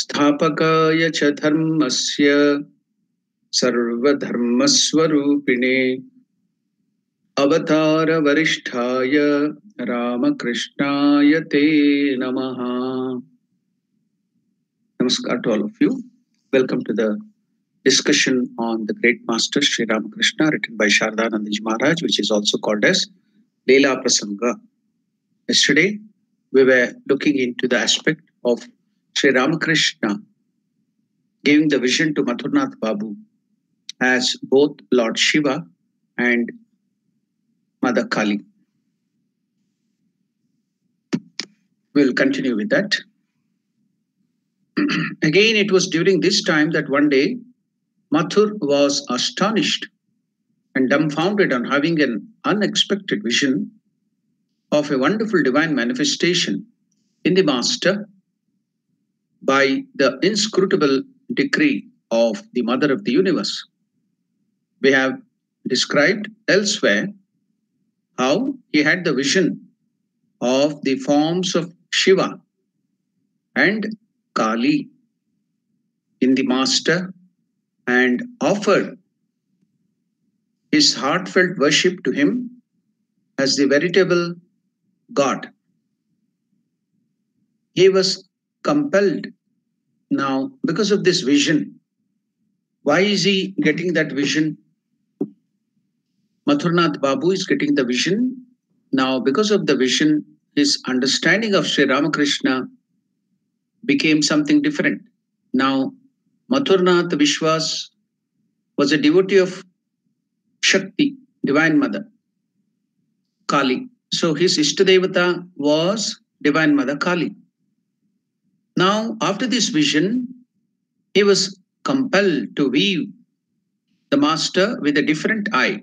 स्थापकाय च धर्मस्य सर्वधर्मस्वरूपिणे अवतार वरिष्ठाय रामकृष्णाय ते नमः. Namaskar to all of you. Welcome to the discussion on the great master Sri Ramakrishna, written by Shaardhananandi Maharaj, which is also called as Leela Prasanga. Yesterday we were looking into the aspect of Sri Ramakrishna giving the vision to Mathur Nath Babu as both Lord Shiva and Mother Kali. We will continue with that. Again, it was during this time that one day Mathur was astonished and dumbfounded on having an unexpected vision of a wonderful divine manifestation in the master by the inscrutable decree of the mother of the universe. We have described elsewhere how he had the vision of the forms of Shiva and Kali in the master and offered his heartfelt worship to him as the veritable God. He was compelled now because of this vision. Why is he getting that vision? Mathur Nath Babu is getting the vision. Now because of the vision, his understanding of Sri Ramakrishna became something different. Now Mathur Nath Biswas was a devotee of Shakti, Divine Mother, Kali. So his Ishtadevata was Divine Mother Kali. Now, after this vision, he was compelled to view the master with a different eye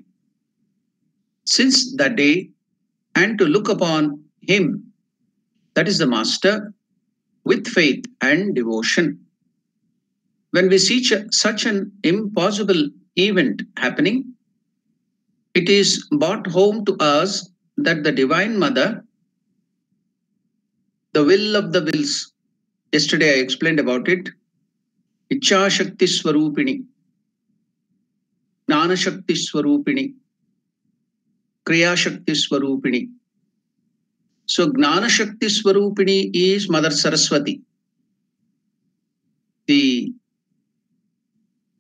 since that day and to look upon him, that is the master, with faith and devotion. When we see such an impossible event happening, it is brought home to us that the Divine Mother, the will of the wills, yesterday I explained about it, Ichha Shakti Swarupini, Gnana Shakti Swarupini, Kriya Shakti Swarupini. So Gnana Shakti Swarupini is Mother Saraswati, the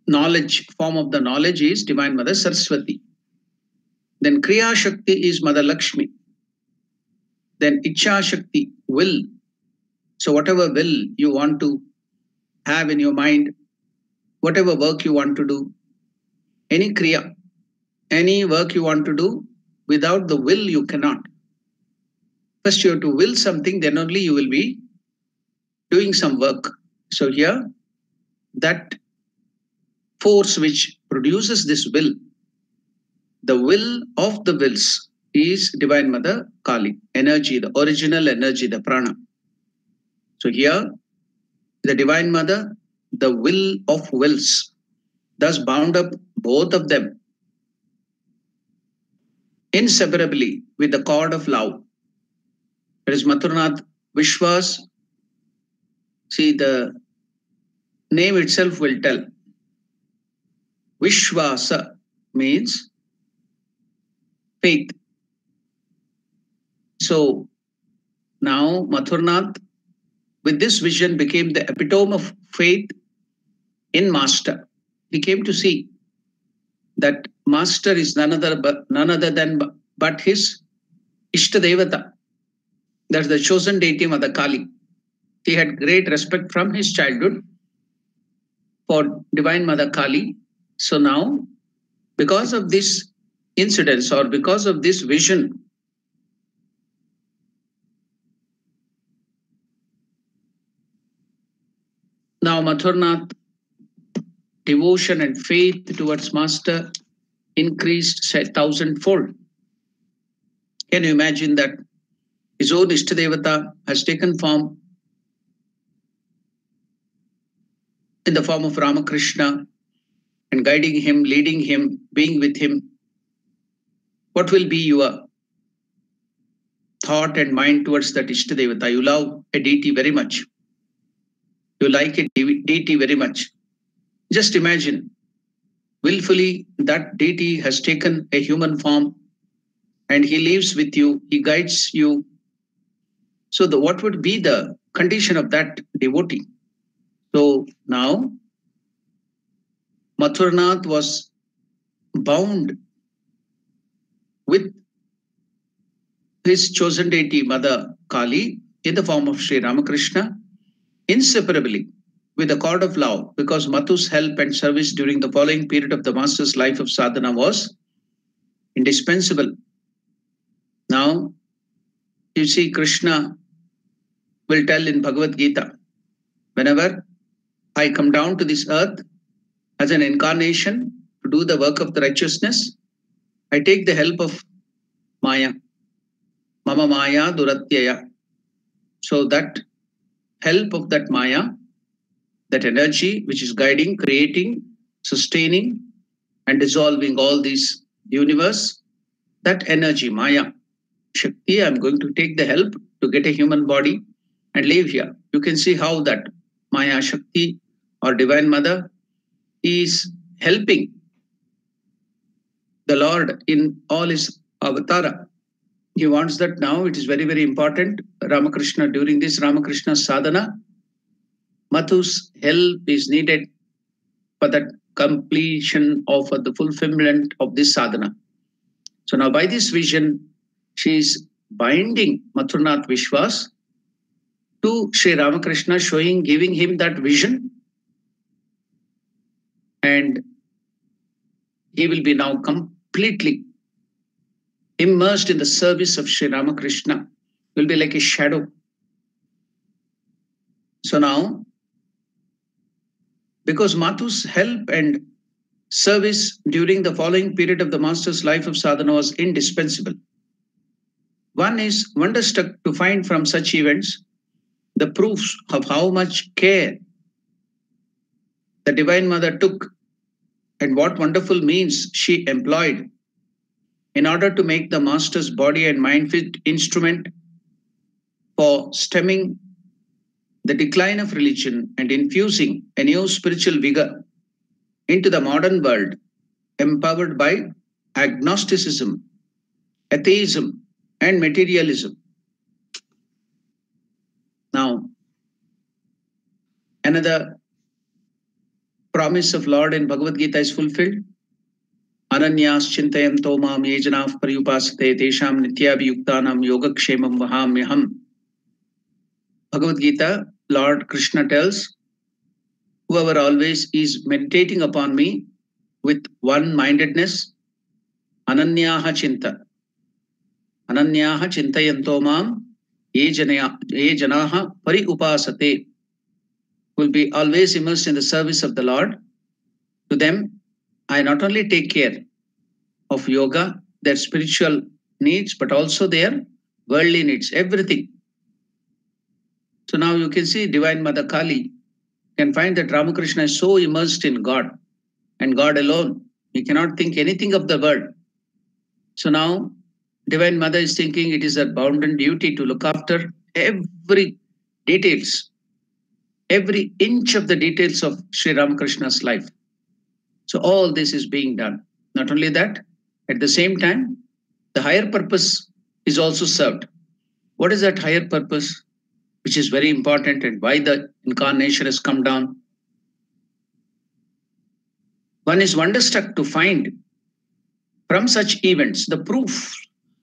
knowledge, form of the knowledge is Divine Mother Saraswati. Then Kriya Shakti is Mother Lakshmi. Then Ichha Shakti, will. So whatever will you want to have in your mind, whatever work you want to do, any kriya, any work you want to do, without the will you cannot. First you have to will something, then only you will be doing some work. So here, that force which produces this will, the will of the wills, is Divine Mother Kali, energy, the original energy, the prana. So here, the Divine Mother, the will of wills, thus bound up both of them inseparably with the cord of love. That is Mathur Nath Biswas. See, the name itself will tell. Vishwasa means faith. So now Mathur Nath, with this vision, became the epitome of faith in Master. He came to see that Master is none other than his Ishtadevata. That's the chosen deity Mother Kali. He had great respect from his childhood for Divine Mother Kali. So now because of this incidents or because of this vision, now Mathur Nath, devotion and faith towards Master increased, say, 1,000-fold. Can you imagine that his own Ishtadevata has taken form in the form of Ramakrishna and guiding him, leading him, being with him? What will be your thought and mind towards that Ishtadevata? You love a deity very much. You like a deity very much. Just imagine, willfully that deity has taken a human form and he lives with you, he guides you. So what would be the condition of that devotee? So now, Mathur Nath was bound with his chosen deity, Mother Kali, in the form of Sri Ramakrishna, inseparably, with a cord of love, because Mathu's help and service during the following period of the Master's life of sadhana was indispensable. Now, you see, Krishna will tell in Bhagavad Gita, whenever I come down to this earth as an incarnation to do the work of the righteousness, I take the help of Maya. Mama Maya Duratyaya. So that help of that Maya, that energy which is guiding, creating, sustaining and dissolving all these universe, that energy, Maya, Shakti, I'm going to take the help to get a human body and live here. You can see how that Maya Shakti or Divine Mother is helping the Lord in all his avatara. He wants that now. It is very, very important. Ramakrishna, during this Ramakrishna sadhana, Mathu's help is needed for that completion of the fulfillment of this sadhana. So now by this vision, she is binding Mathur Nath Biswas to Sri Ramakrishna, showing, giving him that vision. And he will be now completely immersed in the service of Sri Ramakrishna. Will be like a shadow. So now, because Mathu's help and service during the following period of the Master's life of sadhana was indispensable, one is wonderstruck to find from such events the proofs of how much care the Divine Mother took and what wonderful means she employed in order to make the Master's body and mind fit instrument for stemming the decline of religion and infusing a new spiritual vigor into the modern world, empowered by agnosticism, atheism, and materialism. Now, another promise of Lord in Bhagavad Gita is fulfilled. Ananyas chintayanto mam yejanav paryupasate tesham nityabhiyuktanam yogakshemam vahamyaham. Bhagavad Gita, Lord Krishna tells, whoever always is meditating upon me with one-mindedness, ananyaha chinta. Ananyaha chintayanto mam yejanaha pariupasate, will be always immersed in the service of the Lord. To them, I not only take care of yoga, their spiritual needs, but also their worldly needs, everything. So now you can see Divine Mother Kali can find that Ramakrishna is so immersed in God and God alone. He cannot think anything of the world. So now Divine Mother is thinking it is her bounden duty to look after every details, every inch of the details of Sri Ramakrishna's life. So all this is being done. Not only that, at the same time, the higher purpose is also served. What is that higher purpose, which is very important, and why the incarnation has come down? One is wonderstruck to find from such events the proof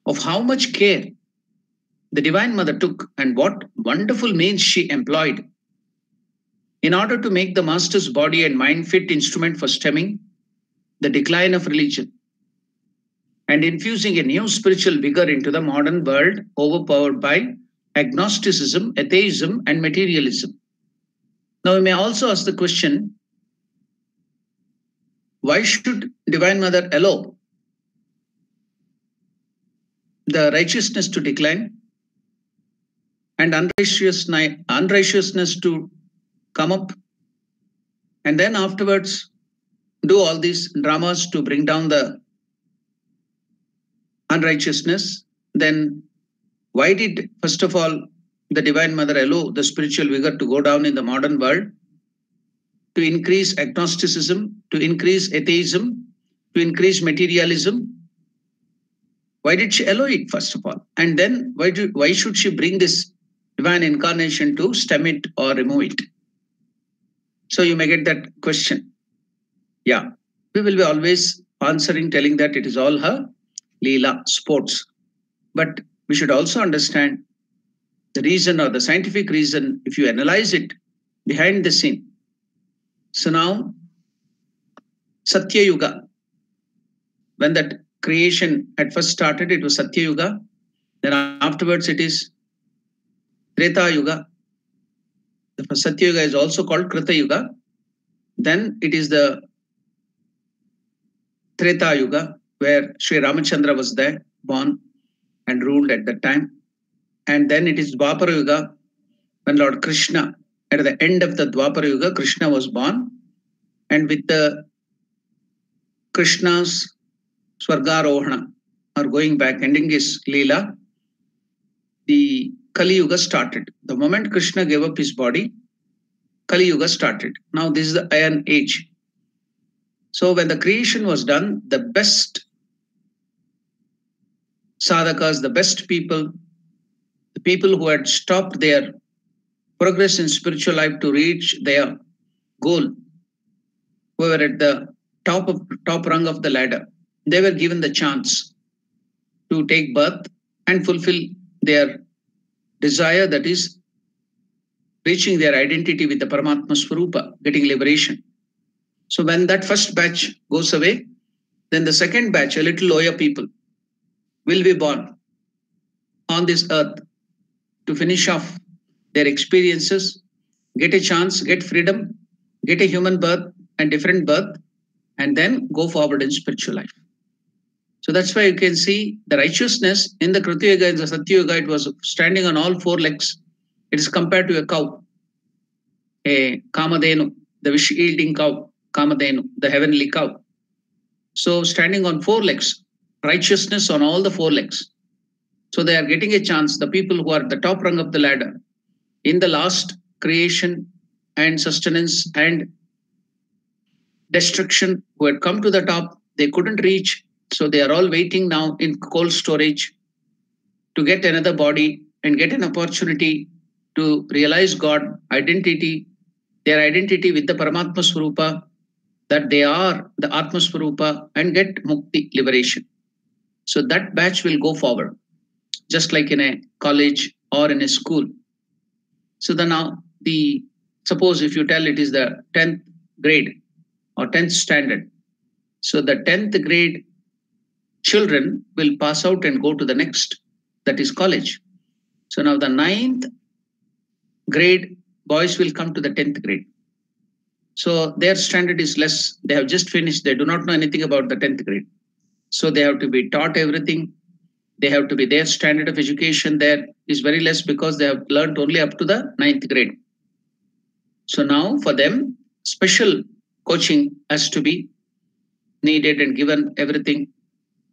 of how much care the Divine Mother took and what wonderful means she employed in order to make the Master's body and mind fit instrument for stemming the decline of religion and infusing a new spiritual vigor into the modern world overpowered by agnosticism, atheism, and materialism. Now, we may also ask the question, why should Divine Mother allow the righteousness to decline and unrighteousness to come up, and then afterwards do all these dramas to bring down the unrighteousness? Then why did, first of all, the Divine Mother allow the spiritual vigor to go down in the modern world, to increase agnosticism, to increase atheism, to increase materialism? Why did she allow it, first of all? And then why should she bring this divine incarnation to stem it or remove it? So you may get that question. Yeah, we will be always answering, telling that it is all her Leela, sports. But we should also understand the reason, or the scientific reason, if you analyze it behind the scene. So now, Satya Yuga, when that creation had first started, it was Satya Yuga. Then afterwards it is Treta Yuga. The Satya Yuga is also called Krita Yuga. Then it is the Treta Yuga, where Sri Ramachandra was there, born and ruled at that time. And then it is Dwapara Yuga, when Lord Krishna, at the end of the Dwapara Yuga, Krishna was born. And with the Krishna's Swargarohana, or going back, ending his Leela, the Kali Yuga started. The moment Krishna gave up his body, Kali Yuga started. Now this is the Iron Age. So when the creation was done, the best sadhakas, the best people, the people who had stopped their progress in spiritual life to reach their goal, who were at the top rung of the ladder, they were given the chance to take birth and fulfill their desire, that is, reaching their identity with the Paramatma Swarupa, getting liberation. So when that first batch goes away, then the second batch, a little lower people, will be born on this earth to finish off their experiences, get a chance, get freedom, get a human birth and different birth, and then go forward in spiritual life. So that's why you can see the righteousness in the Krita Yuga and the Satya Yuga, it was standing on all four legs. It is compared to a cow, a Kamadhenu, the wish-yielding cow, Kamadhenu, the heavenly cow. So standing on four legs, righteousness on all the four legs. So they are getting a chance, the people who are at the top rung of the ladder, in the last creation and sustenance and destruction, who had come to the top, they couldn't reach. So they are all waiting now in cold storage to get another body and get an opportunity to realize God, identity, their identity with the Paramatma Swarupa, that they are the Atma Swarupa, and get mukti, liberation. So that batch will go forward, just like in a college or in a school. So then now, suppose if you tell it is the 10th grade or 10th standard. So the 10th grade children will pass out and go to the next, that is college. So now the 9th grade boys will come to the 10th grade. So their standard is less. They have just finished. They do not know anything about the 10th grade. So they have to be taught everything. They have to be, their standard of education there is very less, because they have learned only up to the 9th grade. So now for them, special coaching has to be needed and given everything.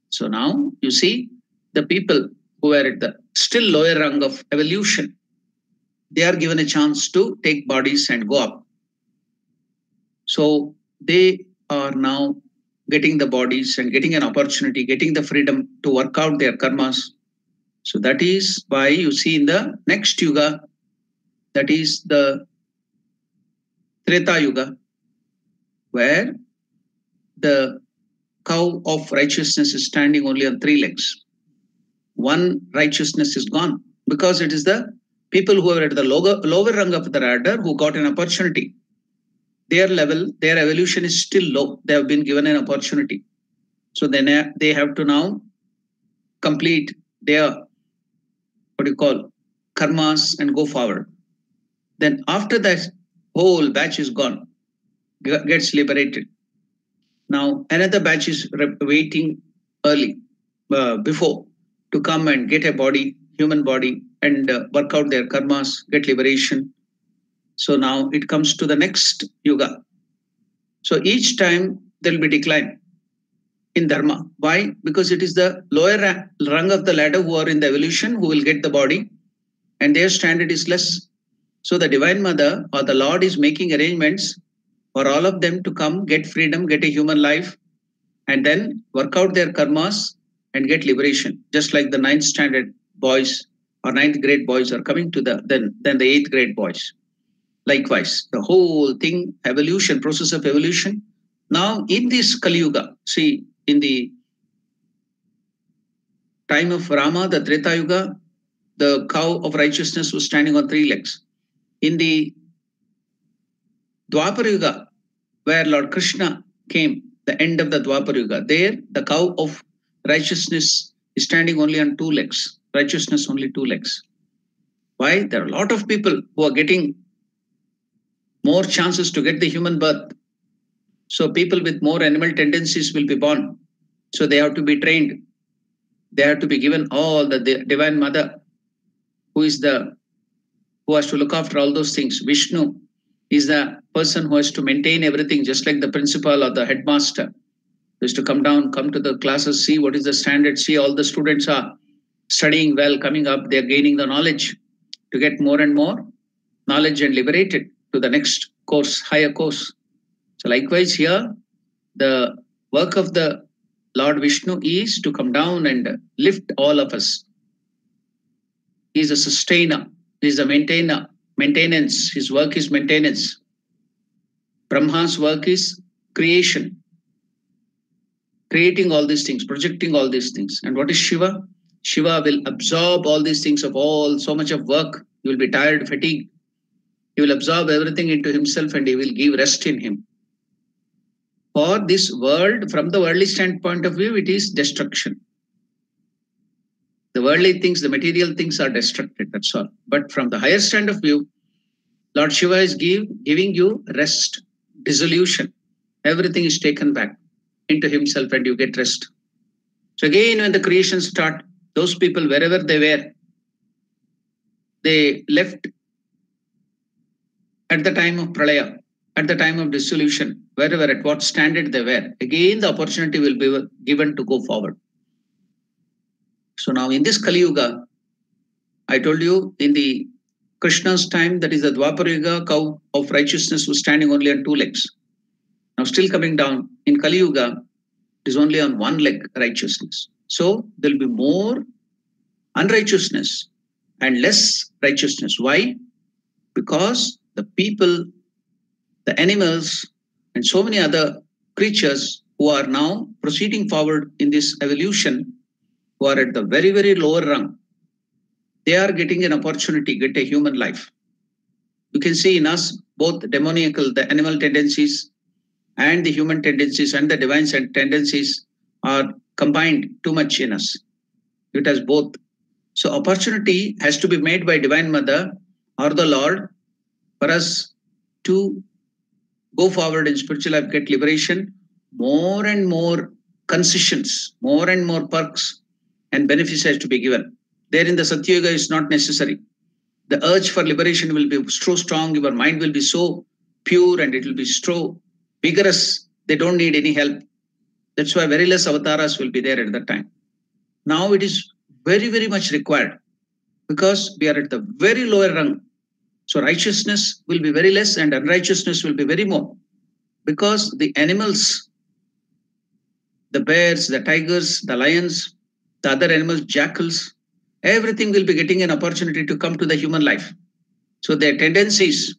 So now you see the people who were at the still lower rung of evolution, they are given a chance to take bodies and go up. So they are now getting the bodies and getting an opportunity, getting the freedom to work out their karmas. So that is why you see in the next yuga, that is the Treta Yuga, where the cow of righteousness is standing only on three legs. One righteousness is gone, because it is the people who are at the lower rung of the ladder who got an opportunity. their level, their evolution is still low. They have been given an opportunity. So then they have to now complete their, karmas and go forward. Then after that, whole batch is gone, gets liberated. Now another batch is waiting early, before, to come and get a body, human body, and work out their karmas, get liberation. So now it comes to the next yuga. So each time there will be decline in dharma. Why? Because it is the lower rung of the ladder who are in the evolution who will get the body, and their standard is less. So the Divine Mother or the Lord is making arrangements for all of them to come, get freedom, get a human life, and then work out their karmas and get liberation. Just like the 9th standard boys or 9th grade boys are coming to the then the 8th grade boys. Likewise, the whole thing, evolution, process of evolution. Now in this Kali Yuga, see, in the time of Rama, the Treta Yuga, the cow of righteousness was standing on 3 legs. In the Dwapara Yuga, where Lord Krishna came, the end of the Dwapara Yuga, there the cow of righteousness is standing only on 2 legs. Righteousness only 2 legs. Why? There are a lot of people who are getting more chances to get the human birth. So people with more animal tendencies will be born. So they have to be trained. They have to be given all the Divine Mother, who is the who has to look after all those things. Vishnu is the person who has to maintain everything, just like the principal or the headmaster. He has to come down, come to the classes, see what is the standard, see all the students are studying well, coming up, they are gaining the knowledge to get more and more knowledge and liberated to the next course, higher course. So likewise here, the work of the Lord Vishnu is to come down and lift all of us. He is a sustainer. He is a maintainer, maintenance. His work is maintenance. Brahma's work is creation. Creating all these things, projecting all these things. And what is Shiva? Shiva will absorb all these things of all, so much of work. He will be tired, fatigued. He will absorb everything into himself and he will give rest in him. For this world, from the worldly standpoint of view, it is destruction. The worldly things, the material things are destructed, that's all. But from the higher stand of view, Lord Shiva is giving you rest, dissolution. Everything is taken back into himself and you get rest. So again, when the creation starts, those people, wherever they were, they left at the time of Pralaya, at the time of dissolution, wherever, at what standard they were. Again, the opportunity will be given to go forward. So now in this Kali Yuga, I told you in the Krishna's time, that is the Dwapara Yuga, cow of righteousness was standing only on 2 legs. Now still coming down, in Kali Yuga, it is only on 1 leg righteousness. So there will be more unrighteousness and less righteousness. Why? Because the people, the animals, and so many other creatures who are now proceeding forward in this evolution, who are at the very, very lower rung, they are getting an opportunity, get a human life. You can see in us both demoniacal, the animal tendencies and the human tendencies and the divine tendencies are combined too much in us. It has both. So opportunity has to be made by Divine Mother or the Lord for us to go forward in spiritual life, get liberation, more and more concessions, more and more perks, and benefits has to be given. There in the Satya Yuga is not necessary. The urge for liberation will be so strong, your mind will be so pure and it will be so vigorous, they don't need any help. That's why very less avataras will be there at that time. Now it is very, very much required because we are at the very lower rung. So righteousness will be very less and unrighteousness will be very more because the animals, the bears, the tigers, the lions, the other animals, jackals, everything will be getting an opportunity to come to the human life. So their tendencies,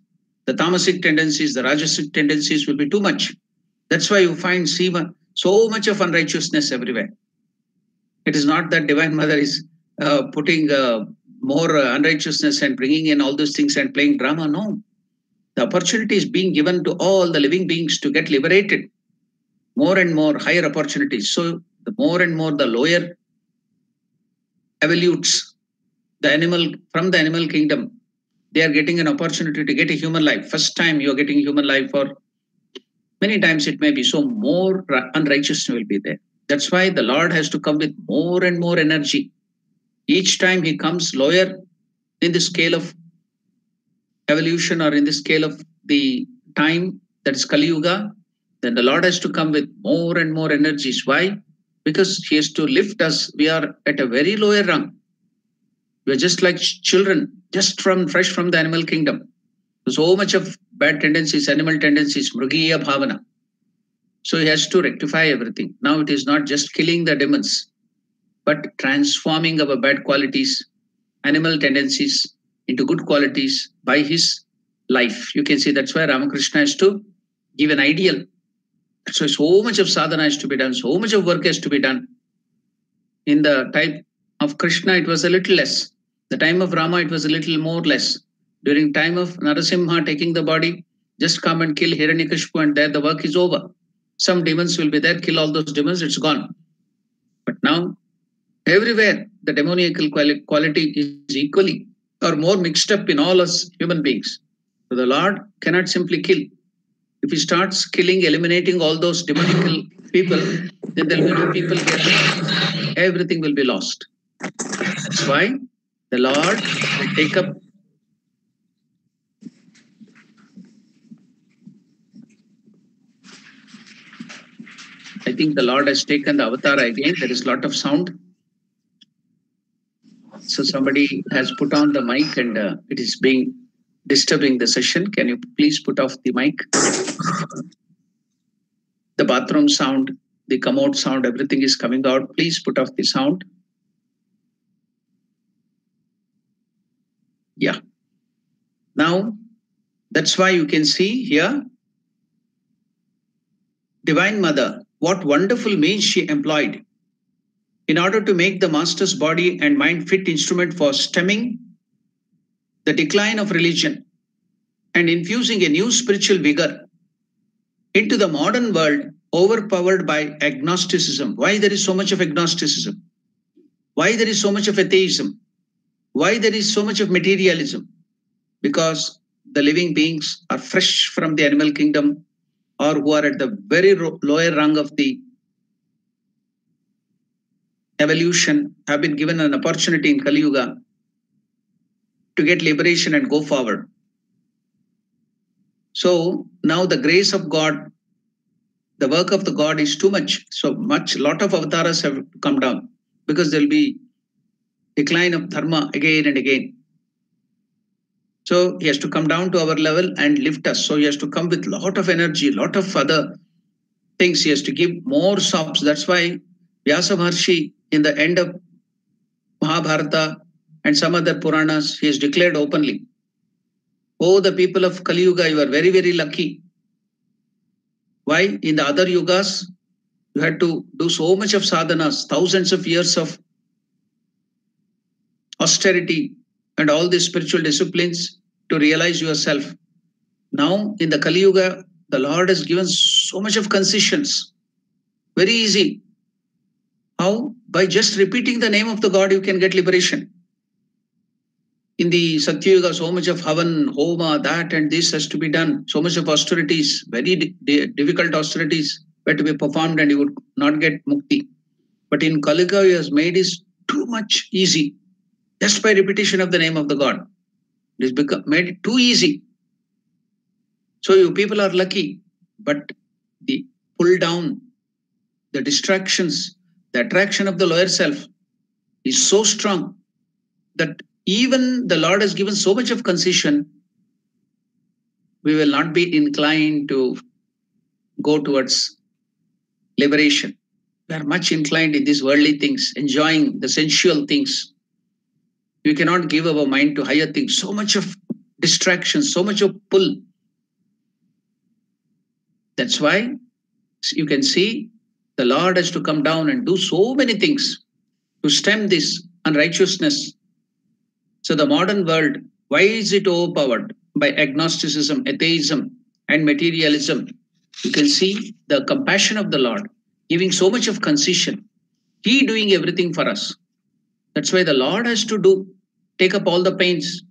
the tamasic tendencies, the rajasic tendencies will be too much. That's why you find so much of unrighteousness everywhere. It is not that Divine Mother is putting more unrighteousness and bringing in all those things and playing drama. No, The opportunity is being given to all the living beings to get liberated. More and more higher opportunities. So the more and more the lower evolutes, from the animal kingdom, they are getting an opportunity to get a human life. First time you are getting human life, or many times it may be. So more unrighteousness will be there. That's why the Lord has to come with more and more energy. Each time he comes lower in the scale of evolution or in the scale of the time, that is Kali Yuga, then the Lord has to come with more and more energies. Why? Because he has to lift us. We are at a very lower rung. We are just like children, just fresh from the animal kingdom. So much of bad tendencies, animal tendencies, mrugiya bhavana. So he has to rectify everything. Now it is not just killing the demons, but transforming our bad qualities, animal tendencies into good qualities by his life. You can see that's why Ramakrishna has to give an ideal. So much of sadhana has to be done. So much of work has to be done. In the time of Krishna, it was a little less. The time of Rama, it was a little more less. During time of Narasimha taking the body, just come and kill Hiranyakashipu and there the work is over. Some demons will be there, kill all those demons, it's gone. But now, everywhere, the demoniacal quality is equally or more mixed up in all us human beings. So the Lord cannot simply kill. If he starts killing, eliminating all those demoniacal people, then there will be no people here. Everything will be lost. That's why the Lord will take up I think the Lord has taken the avatar again. There is a lot of sound. So somebody has put on the mic and it is being disturbing the session. Can you please put off the mic? The bathroom sound, the commode sound, everything is coming out. Please put off the sound. Yeah. Now, that's why you can see here, Divine Mother, what wonderful means she employed in order to make the master's body and mind fit instrument for stemming the decline of religion and infusing a new spiritual vigor into the modern world overpowered by agnosticism. Why there is so much of agnosticism? Why there is so much of atheism? Why there is so much of materialism? Because the living beings are fresh from the animal kingdom, or who are at the very lower rung of the evolution, have been given an opportunity in Kali Yuga to get liberation and go forward. So now the grace of God, the work of the God is too much. So much, lot of avatars have come down because there will be decline of dharma again and again. So he has to come down to our level and lift us. So he has to come with a lot of energy, a lot of other things. He has to give more sops. That's why Vyasa Maharshi, in the end of Mahabharata and some other Puranas, he has declared openly, "Oh, the people of Kali Yuga, you are very, very lucky. Why? In the other Yugas, you had to do so much of sadhanas, thousands of years of austerity, and all these spiritual disciplines to realize yourself. Now, in the Kali Yuga, the Lord has given so much of concessions. Very easy. How? By just repeating the name of the God, you can get liberation. In the Satya Yuga, so much of Havan, Homa, that and this has to be done. So much of austerities, very difficult austerities were to be performed and you would not get mukti. But in Kali Yuga, he has made it too much easy. Just by repetition of the name of the God. It has made it too easy. So you people are lucky, but the pull down, the distractions, the attraction of the lower self is so strong that even the Lord has given so much of concession, we will not be inclined to go towards liberation. We are much inclined in these worldly things, enjoying the sensual things. We cannot give our mind to higher things. So much of distraction, so much of pull. That's why you can see the Lord has to come down and do so many things to stem this unrighteousness. So the modern world, why is it overpowered? by agnosticism, atheism, and materialism, you can see the compassion of the Lord giving so much of concession. He doing everything for us. That's why the Lord has to take up all the pains.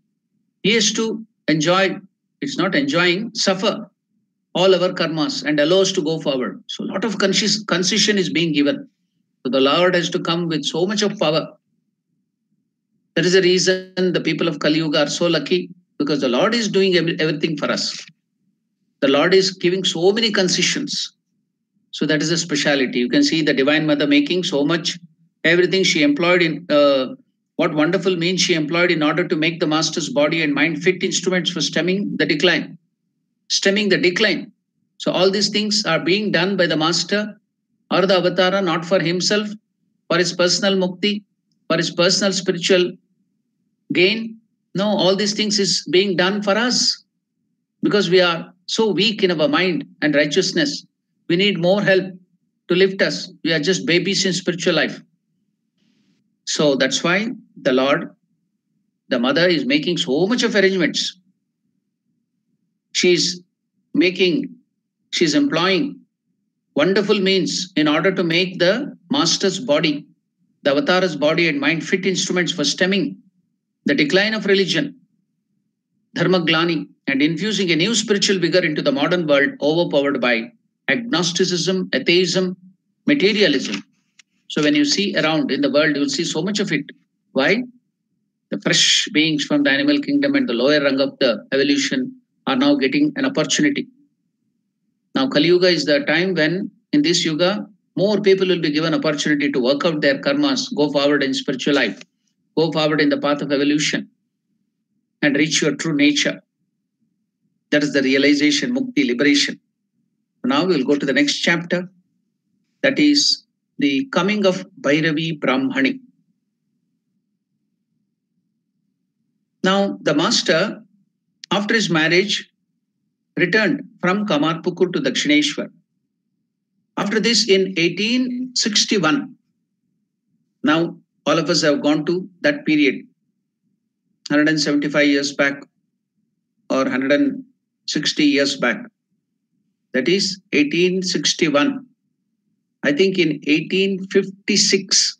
He has to enjoy, it's not enjoying, suffer all our karmas and allow us to go forward. So a lot of concession is being given. So the Lord has to come with so much of power. That is the reason the people of Kali Yuga are so lucky, because the Lord is doing everything for us. The Lord is giving so many concessions. So that is a speciality. You can see the Divine Mother making so much, everything she employed in, what wonderful means she employed in order to make the Master's body and mind fit instruments for stemming the decline. So all these things are being done by the Master or the Avatara, not for himself, for his personal mukti, for his personal spiritual gain. No, all these things is being done for us because we are so weak in our mind and righteousness. We need more help to lift us. We are just babies in spiritual life. So that's why the Lord, the Mother, is making so much of arrangements. She's employing wonderful means in order to make the Master's body, the Avatara's body and mind fit instruments for stemming the decline of religion, dharmaglani, and infusing a new spiritual vigor into the modern world overpowered by agnosticism, atheism, materialism. So when you see around in the world, you will see so much of it. Why? The fresh beings from the animal kingdom and the lower rung of the evolution are now getting an opportunity. Now Kali Yuga is the time when in this Yuga, more people will be given opportunity to work out their karmas, go forward in spiritual life, go forward in the path of evolution and reach your true nature. That is the realization, mukti, liberation. Now we will go to the next chapter, that is the coming of Bhairavi Brahmani. Now the Master, after his marriage, returned from Kamarpukur to Dakshineshwar. After this, in 1861, now all of us have gone to that period, 175 years back or 160 years back. That is 1861. I think in 1856,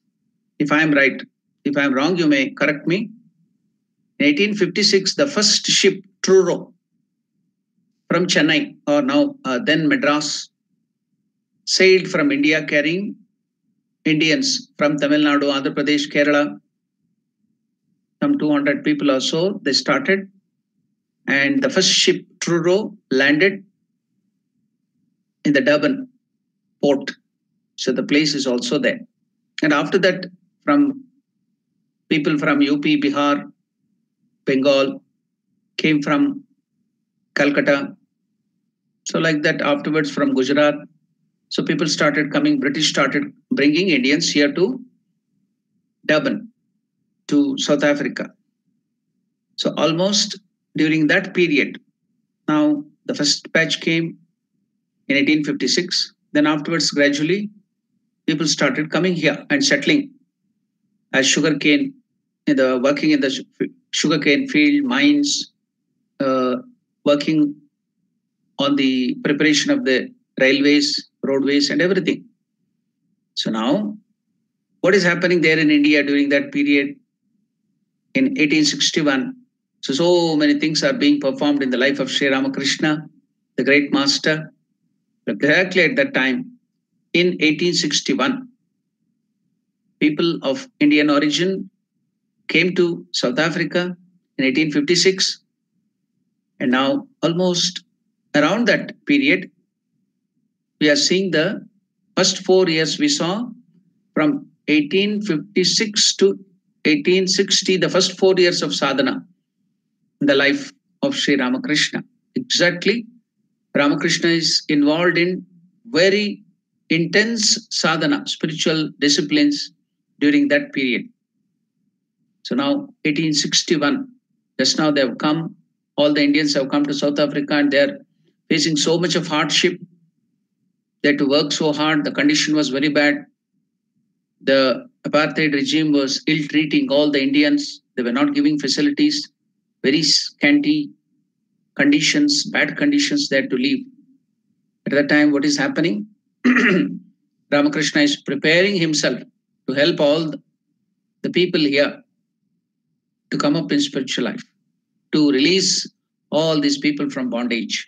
if I am right, if I am wrong, you may correct me. In 1856, the first ship, Truro, from Chennai, or now then Madras, sailed from India carrying Indians from Tamil Nadu, Andhra Pradesh, Kerala. Some 200 people or so, they started. And the first ship, Truro, landed in the Durban port. So the place is also there. And after that, from people from UP, Bihar, Bengal, came from Calcutta. So like that, afterwards from Gujarat. So people started coming, British started bringing Indians here to Durban, to South Africa. So almost during that period, now the first batch came in 1856, then afterwards gradually people started coming here and settling as sugarcane, working in the sugarcane field, mines, working on the preparation of the railways, roadways and everything. So now what is happening there in India during that period in 1861? So many things are being performed in the life of Sri Ramakrishna, the great master. Exactly at that time, in 1861, people of Indian origin came to South Africa in 1856. And now almost around that period, we are seeing the first 4 years we saw from 1856 to 1860, the first 4 years of sadhana in the life of Sri Ramakrishna. Exactly. Ramakrishna is involved in very intense sadhana, spiritual disciplines during that period. So now 1861, just now they have come, all the Indians have come to South Africa and they are facing so much of hardship. They had to work so hard, the condition was very bad. The apartheid regime was ill-treating all the Indians. They were not giving facilities, very scanty conditions, bad conditions there to live. At that time, what is happening? Ramakrishna is preparing himself to help all the people here to come up in spiritual life, to release all these people from bondage.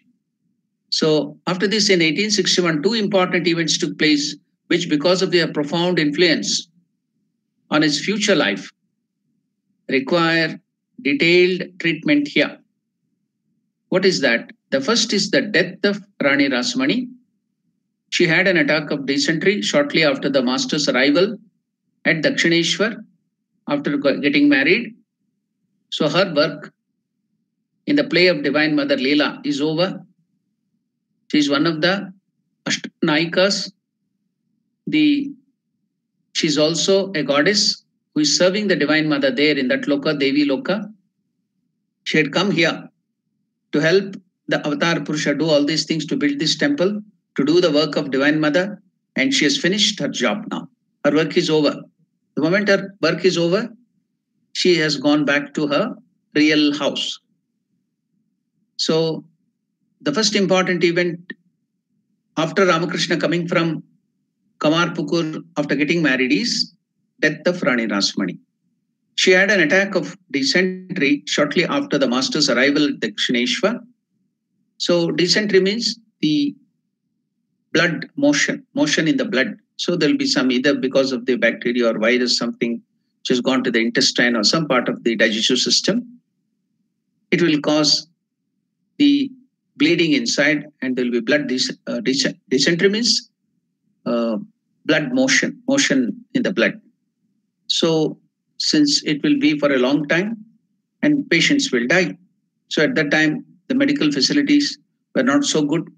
So after this, in 1861, two important events took place, which because of their profound influence on his future life, require detailed treatment here. What is that? The first is the death of Rani Rashmoni. She had an attack of dysentery shortly after the master's arrival at Dakshineshwar after getting married. So her work in the play of Divine Mother Leela is over. She is one of the Ashtanayikas. She is also a goddess who is serving the Divine Mother there in that Loka, Devi Loka. She had come here to help the Avatar Purusha do all these things, to build this temple, to do the work of Divine Mother, and she has finished her job now. Her work is over. The moment her work is over, she has gone back to her real house. So the first important event after Ramakrishna coming from Kamarpukur after getting married is death of Rani Rashmoni. She had an attack of dysentery shortly after the master's arrival at Dakshineshwar. So dysentery means the blood motion in the blood. So there will be some, either because of the bacteria or virus, something which has gone to the intestine or some part of the digestive system. It will cause the bleeding inside and there will be blood dysentery means blood motion in the blood. So since it will be for a long time and patients will die. So at that time, the medical facilities were not so good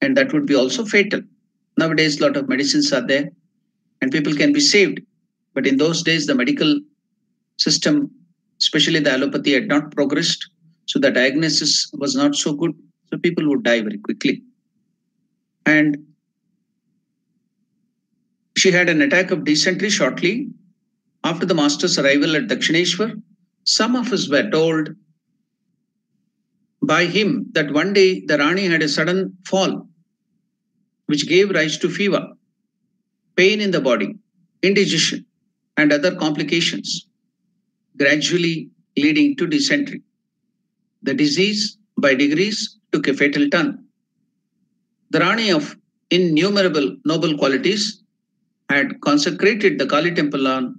and that would be also fatal. Nowadays, a lot of medicines are there and people can be saved. But in those days, the medical system, especially the allopathy, had not progressed. So the diagnosis was not so good. So people would die very quickly. And she had an attack of dysentery shortly after the master's arrival at Dakshineshwar. Some of us were told by him that one day the Rani had a sudden fall, which gave rise to fever, pain in the body, indigestion, and other complications, gradually leading to dysentery. The disease, by degrees, took a fatal turn. The Rani, of innumerable noble qualities, had consecrated the Kali temple on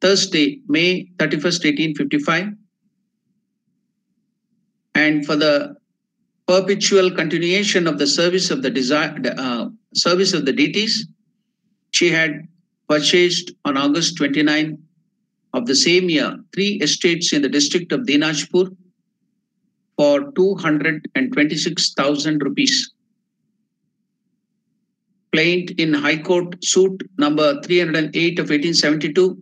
Thursday, May 31st, 1855, and for the perpetual continuation of the service of the deities, she had purchased on August 29 of the same year 3 estates in the district of Dinajpur for 226,000 rupees. Plaint in High Court suit number 308 of 1872.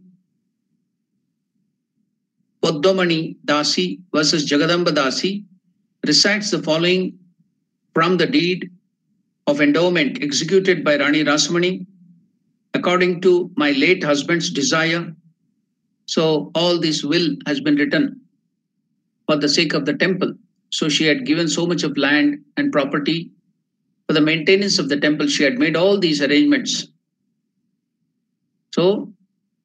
Padmamani Dasi versus Jagadamba Dasi recites the following from the deed of endowment executed by Rani Rashmoni according to my late husband's desire. So all this will has been written for the sake of the temple. So she had given so much of land and property for the maintenance of the temple. She had made all these arrangements. So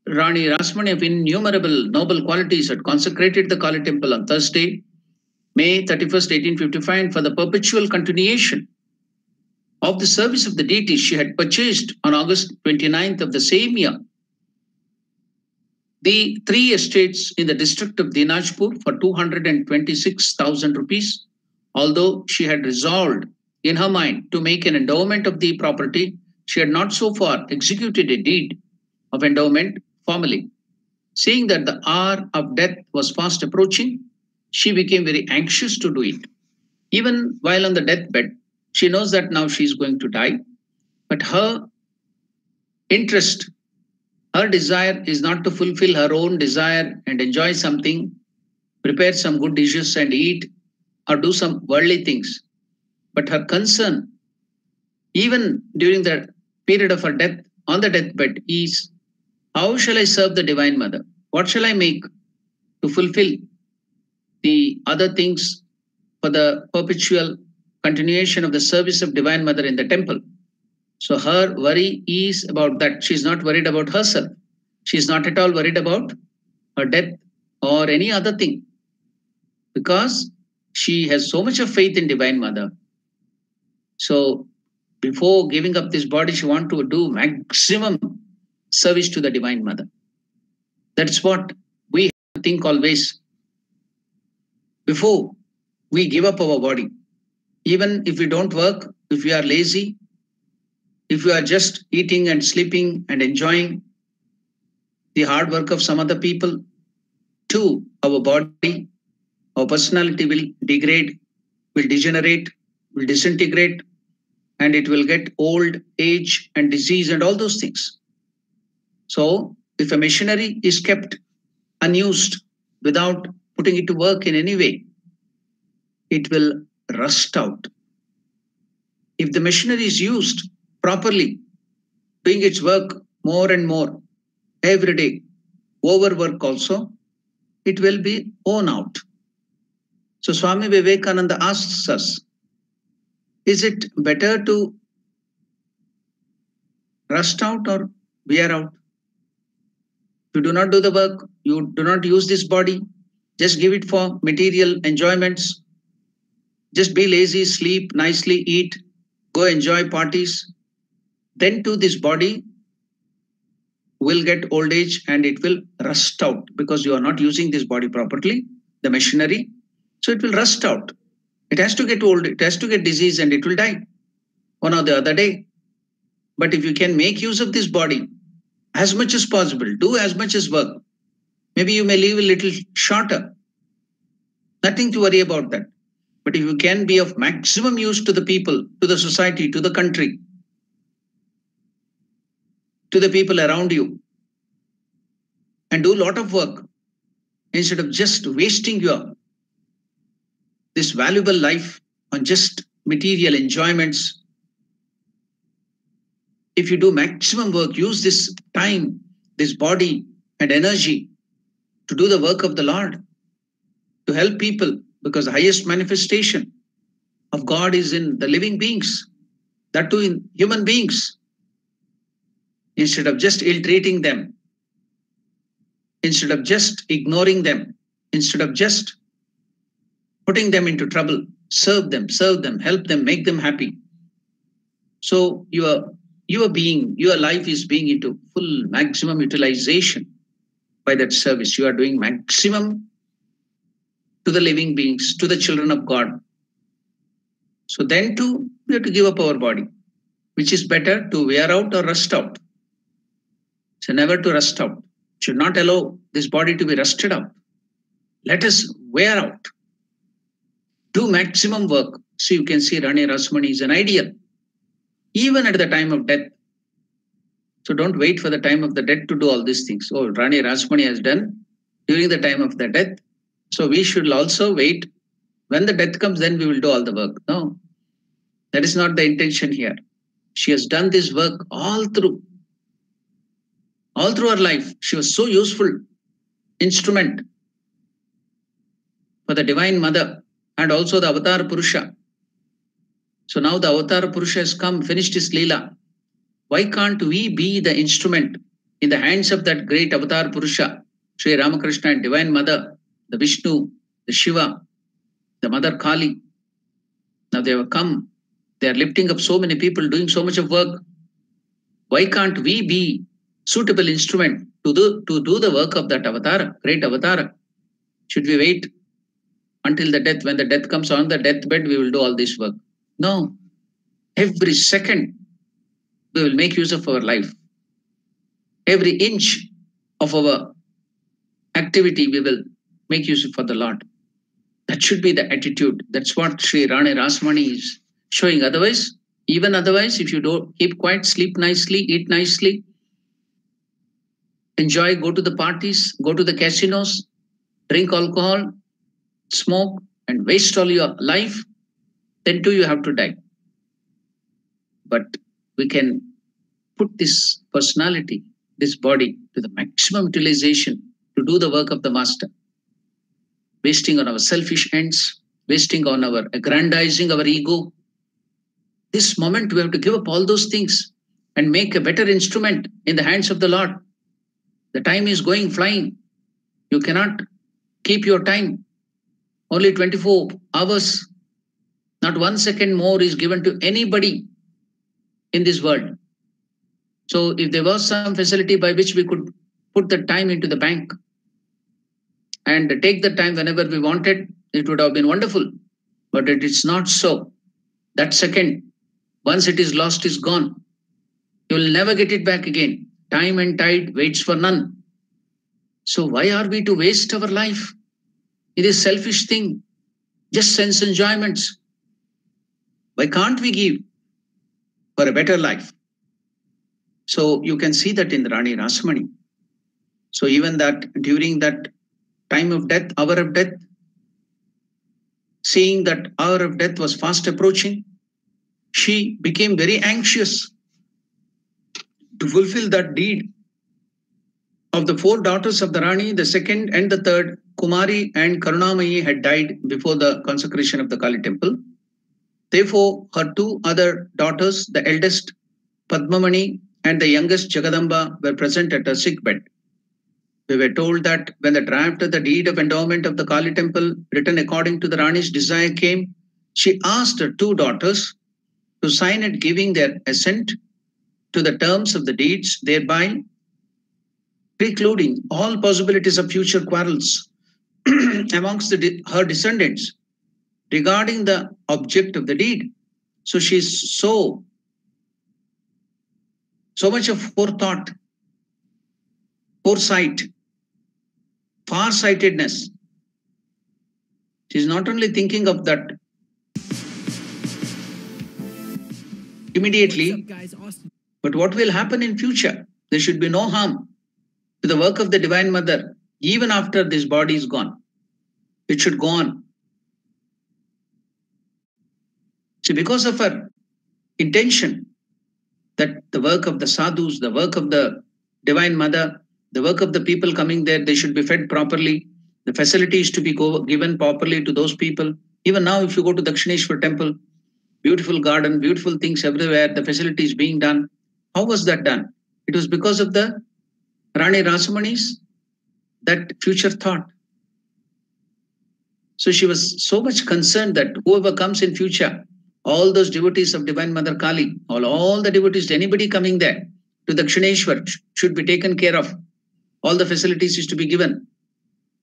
Rani Rashmoni, of innumerable noble qualities, had consecrated the Kali temple on Thursday, May 31st, 1855, and for the perpetual continuation of the service of the deities, she had purchased on August 29th of the same year the 3 estates in the district of Dinajpur for 226,000 rupees, although she had resolved in her mind to make an endowment of the property. She had not so far executed a deed of endowment formally. Seeing that the hour of death was fast approaching, she became very anxious to do it. Even while on the deathbed, she knows that now she is going to die, but her interest, her desire is not to fulfill her own desire and enjoy something, prepare some good dishes and eat, or do some worldly things. But her concern, even during the period of her death, on the deathbed, is: how shall I serve the Divine Mother? What shall I make to fulfill the other things for the perpetual continuation of the service of Divine Mother in the temple. So her worry is about that. She is not worried about herself. She is not at all worried about her death or any other thing, because she has so much of faith in Divine Mother. So before giving up this body, she wants to do maximum service to the Divine Mother. That's what we have to think always. Before we give up our body, even if we don't work, if we are lazy, if we are just eating and sleeping and enjoying the hard work of some other people, too, our body, our personality will degrade, will degenerate, will disintegrate, and it will get old age and disease and all those things. So if a machinery is kept unused without putting it to work in any way, it will rust out. If the machinery is used properly, doing its work more and more every day, overwork also, it will be worn out. So Swami Vivekananda asks us, is it better to rust out or wear out? You do not do the work, you do not use this body, just give it for material enjoyments, just be lazy, sleep nicely, eat, go enjoy parties. Then too this body will get old age and it will rust out, because you are not using this body properly, the machinery. So it will rust out. It has to get old, it has to get disease, and it will die one or the other day. But if you can make use of this body as much as possible, do as much as work, maybe you may live a little shorter. Nothing to worry about that. But if you can be of maximum use to the people, to the society, to the country, to the people around you, and do a lot of work instead of just wasting this valuable life on just material enjoyments. If you do maximum work, use this time, this body and energy to do the work of the Lord, to help people, because the highest manifestation of God is in the living beings, that too in human beings, instead of just ill-treating them, instead of just ignoring them, instead of just putting them into trouble. Serve them, help them, make them happy. So your being, your life is being into full maximum utilization by that service. You are doing maximum to the living beings, to the children of God. So then too, we have to give up our body, which is better to wear out or rust out. So never to rust out. Should not allow this body to be rusted out. Let us wear out. Do maximum work. So you can see Rani Rashmoni is an ideal, even at the time of death. So don't wait for the time of the death to do all these things. Oh, Rani Rashmoni has done during the time of the death, so we should also wait. When the death comes, then we will do all the work. No, that is not the intention here. She has done this work all through her life. She was so useful instrument for the Divine Mother and also the Avatar Purusha. So now the Avatar Purusha has come, finished his Leela. Why can't we be the instrument in the hands of that great Avatar Purusha, Sri Ramakrishna and Divine Mother, the Vishnu, the Shiva, the Mother Kali? Now they have come. They are lifting up so many people, doing so much of work. Why can't we be suitable instrument to do the work of that Avatar, great Avatar? Should we wait until the death? When the death comes, on the deathbed, we will do all this work. No, every second we will make use of our life. Every inch of our activity we will make use of for the Lord. That should be the attitude. That's what Sri Rani Rashmoni is showing. Otherwise, if you don't keep quiet, sleep nicely, eat nicely, enjoy, go to the parties, go to the casinos, drink alcohol, smoke and waste all your life, then too you have to die. But we can put this personality, this body to the maximum utilization to do the work of the Master. Wasting on our selfish ends, wasting on our aggrandizing our ego. This moment we have to give up all those things and make a better instrument in the hands of the Lord. The time is going flying. You cannot keep your time. Only 24 hours. Not 1 second more is given to anybody in this world. So if there was some facility by which we could put the time into the bank and take the time whenever we wanted, it would have been wonderful. But it is not so. That second, once it is lost, is gone. You will never get it back again. Time and tide waits for none. So why are we to waste our life? It is a selfish thing. Just sense enjoyments. Why can't we give for a better life? So you can see that in Rani Rashmoni. So even that during that time of death, hour of death, seeing that hour of death was fast approaching, she became very anxious to fulfill that deed. Of the four daughters of the Rani, the second and the third, Kumari and Karunamayi, had died before the consecration of the Kali temple. Therefore, her two other daughters, the eldest Padmamani and the youngest Jagadamba, were present at her sickbed. We were told that when the draft of the deed of endowment of the Kali temple, written according to the Rani's desire, came, she asked her two daughters to sign it, giving their assent to the terms of the deeds, thereby precluding all possibilities of future quarrels amongst her descendants regarding the object of the deed. So she is so much of forethought, foresight, far-sightedness. She is not only thinking of that immediately, but what will happen in future. There should be no harm to the work of the Divine Mother even after this body is gone. It should go on. See, because of her intention that the work of the sadhus, the work of the Divine Mother, the work of the people coming there, they should be fed properly. The facilities to be given properly to those people. Even now, if you go to Dakshineshwar temple, beautiful garden, beautiful things everywhere, the facilities being done. How was that done? It was because of the Rani Rashmoni's that future thought. So she was so much concerned that whoever comes in future, all those devotees of Divine Mother Kali, all the devotees, anybody coming there to Dakshineshwar should be taken care of. All the facilities is to be given.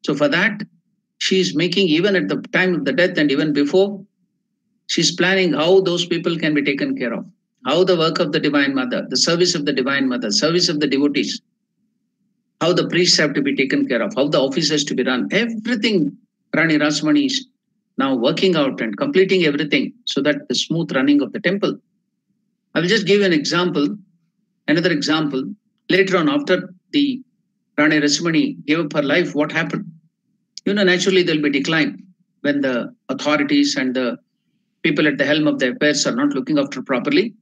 So for that, she is making, even at the time of the death and even before, she's planning how those people can be taken care of. How the work of the Divine Mother, the service of the Divine Mother, service of the devotees, how the priests have to be taken care of, how the offices to be run. Everything Rani Rashmoni is now working out and completing everything so that the smooth running of the temple. I will just give you an example, another example. Later on, after the Rani Rashmoni gave up her life, what happened? You know, naturally there will be decline when the authorities and the people at the helm of their affairs are not looking after properly.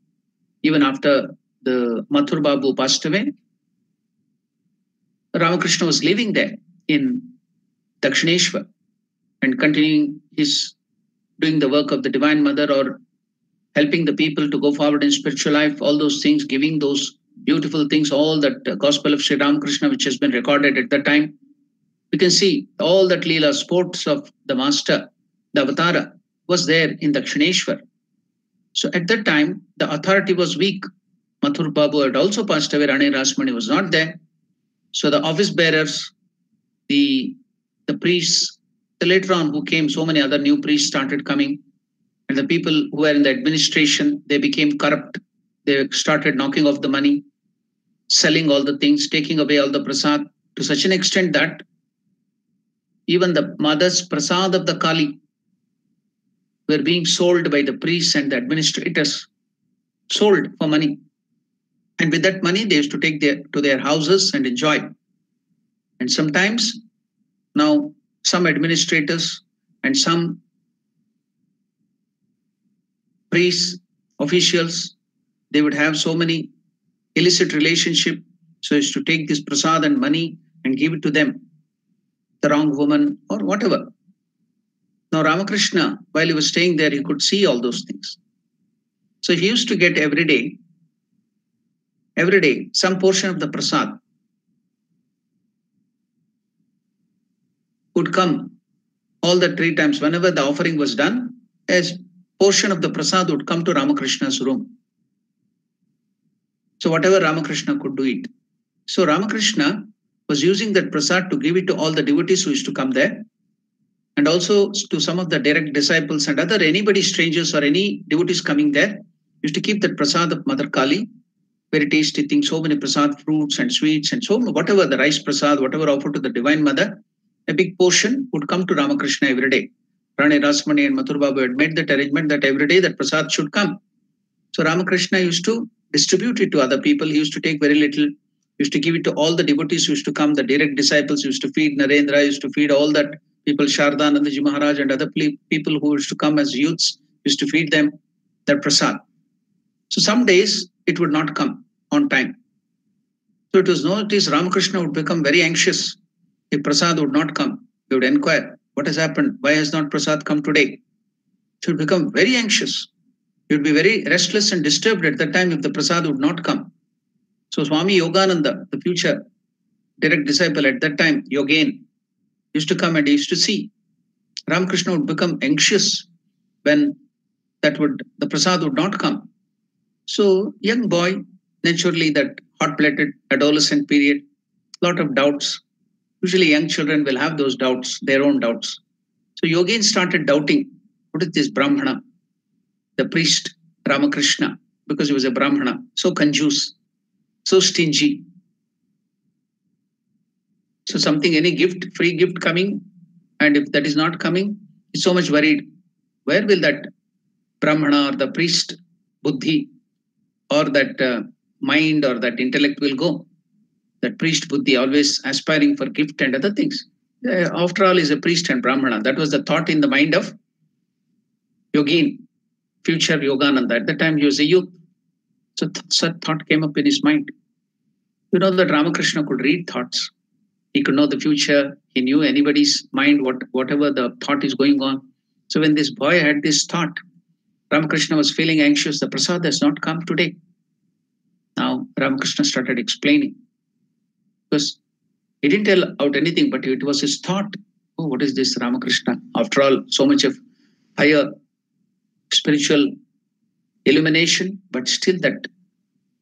Even after the Mathur Babu passed away, Ramakrishna was living there in Dakshineshwar and continuing his doing the work of the Divine Mother or helping the people to go forward in spiritual life, all those things, giving those beautiful things, all that gospel of Sri Ramakrishna, which has been recorded at that time. You can see all that Leela sports of the master, the avatara, was there in Dakshineshwar. So at that time, the authority was weak. Mathur Babu had also passed away, Rani Rashmoni was not there. So the office bearers, the priests, later on who came, so many other new priests started coming, and the people who were in the administration, they became corrupt. They started knocking off the money, selling all the things, taking away all the prasad to such an extent that even the mother's prasad of the Kali were being sold by the priests and the administrators, sold for money. And with that money, they used to take to their houses and enjoy. And sometimes now some administrators and some priests, officials, they would have so many illicit relationship, so as to take this prasad and money and give it to them, the wrong woman or whatever. Now Ramakrishna, while he was staying there, he could see all those things. So he used to get every day, some portion of the prasad would come all the three times. Whenever the offering was done, a portion of the prasad would come to Ramakrishna's room. So whatever Ramakrishna could do it. So Ramakrishna was using that prasad to give it to all the devotees who used to come there, and also to some of the direct disciples and other anybody, strangers or any devotees coming there, used to keep that prasad of Mother Kali, very tasty things, so many prasad, fruits and sweets and so on, whatever the rice prasad, whatever offered to the Divine Mother, a big portion would come to Ramakrishna every day. Rani Rashmoni and Mathur Babu had made that arrangement that every day that prasad should come. So Ramakrishna used to distribute it to other people. He used to take very little, used to give it to all the devotees who used to come, the direct disciples used to feed, Narendra used to feed all that people, Shaardhananandi Maharaj and other people who used to come as youths, used to feed them their prasad. So some days it would not come on time. So it was noticed Ramakrishna would become very anxious. If prasad would not come, he would inquire, what has happened? Why has not prasad come today? He would become very anxious. He would be very restless and disturbed at that time if the prasad would not come. So Swami Yogananda, the future direct disciple at that time, Yogen, used to come and he used to see. Ramakrishna would become anxious when the prasad would not come. So young boy, naturally that hot-blooded adolescent period, lot of doubts. Usually young children will have those doubts, their own doubts. So Yogen started doubting, what is this Brahmana? The priest Ramakrishna, because he was a Brahmana, so conjuice, so stingy. So something, any gift, free gift coming, and if that is not coming, he's so much worried. Where will that Brahmana or the priest buddhi or that mind or that intellect will go? That priest buddhi always aspiring for gift and other things. After all, he's a priest and Brahmana. That was the thought in the mind of Yogin, future Yogananda. At the time he was a youth. So that thought came up in his mind. You know that Ramakrishna could read thoughts. He could know the future. He knew anybody's mind, whatever the thought is going on. So when this boy had this thought, Ramakrishna was feeling anxious. The prasad has not come today. Now Ramakrishna started explaining. Because he didn't tell out anything, but it was his thought. Oh, what is this Ramakrishna? After all, so much of higher spiritual illumination, but still that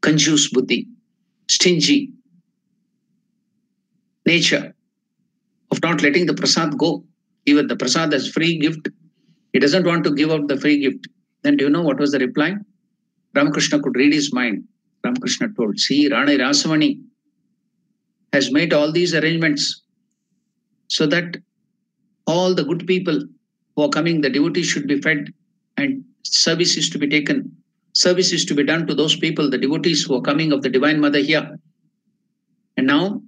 conjuice buddhi, stingy nature of not letting the prasad go. Even the prasad as free gift, he doesn't want to give out the free gift. Then do you know what was the reply? Ramakrishna could read his mind. Ramakrishna told, see, Rani Rashmoni has made all these arrangements so that all the good people who are coming, the devotees should be fed and service is to be taken. Service is to be done to those people, the devotees who are coming of the Divine Mother here. And now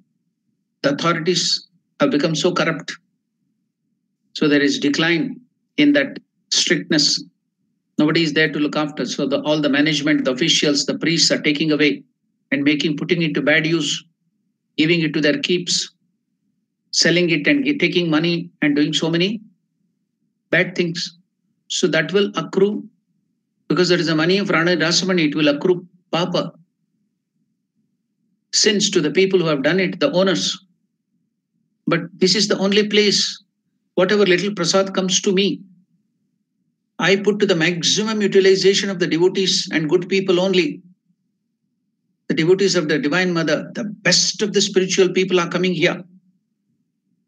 the authorities have become so corrupt. So there is decline in that strictness. Nobody is there to look after. So all the management, the officials, the priests are taking away and putting it to bad use, giving it to their keeps, selling it and taking money and doing so many bad things. So that will accrue, because there is the money of Rani Rashmoni, it will accrue papa, sins to the people who have done it, the owners. But this is the only place, whatever little prasad comes to me, I put to the maximum utilization of the devotees and good people only. The devotees of the Divine Mother, the best of the spiritual people are coming here.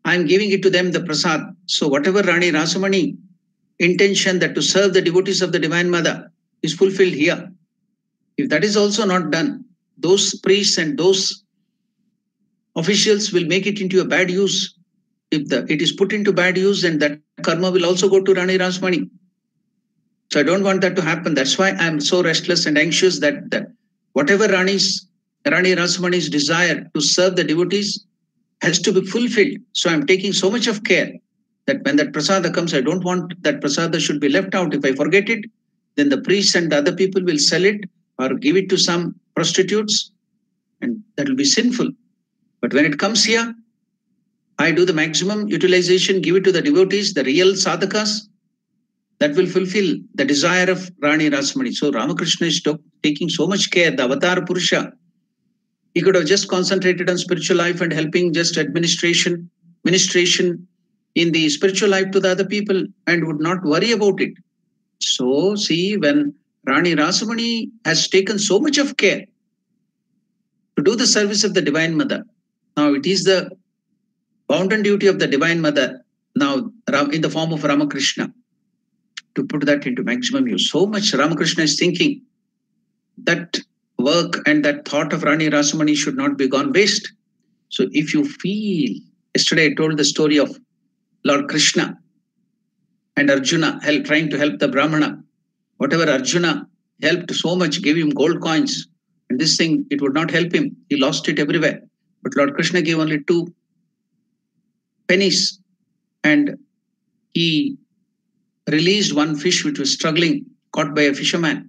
I am giving it to them, the prasad. So whatever Rani Rashmoni intention that to serve the devotees of the Divine Mother is fulfilled here. If that is also not done, those priests and those officials will make it into a bad use. If it is put into bad use, and that karma will also go to Rani Rashmoni. So I don't want that to happen. That's why I am so restless and anxious that whatever Rani Rashmoni's desire to serve the devotees has to be fulfilled. So I'm taking so much of care that when that prasada comes, I don't want that prasada should be left out. If I forget it, then the priests and the other people will sell it or give it to some prostitutes, and that will be sinful. But when it comes here, I do the maximum utilization, give it to the devotees, the real sadhakas. That will fulfill the desire of Rani Rashmoni. So Ramakrishna is taking so much care, the avatar Purusha. He could have just concentrated on spiritual life and helping just administration, ministration in the spiritual life to the other people and would not worry about it. So see, when Rani Rashmoni has taken so much of care to do the service of the Divine Mother. Now it is the bounden duty of the Divine Mother now in the form of Ramakrishna, to put that into maximum use. So much Ramakrishna is thinking that work and that thought of Rani Rashmoni should not be gone waste. So if you feel, yesterday I told the story of Lord Krishna and Arjuna trying to help the Brahmana. Whatever Arjuna helped so much, gave him gold coins. And this thing, it would not help him. He lost it everywhere. But Lord Krishna gave only 2 pennies. And he released one fish which was struggling, caught by a fisherman.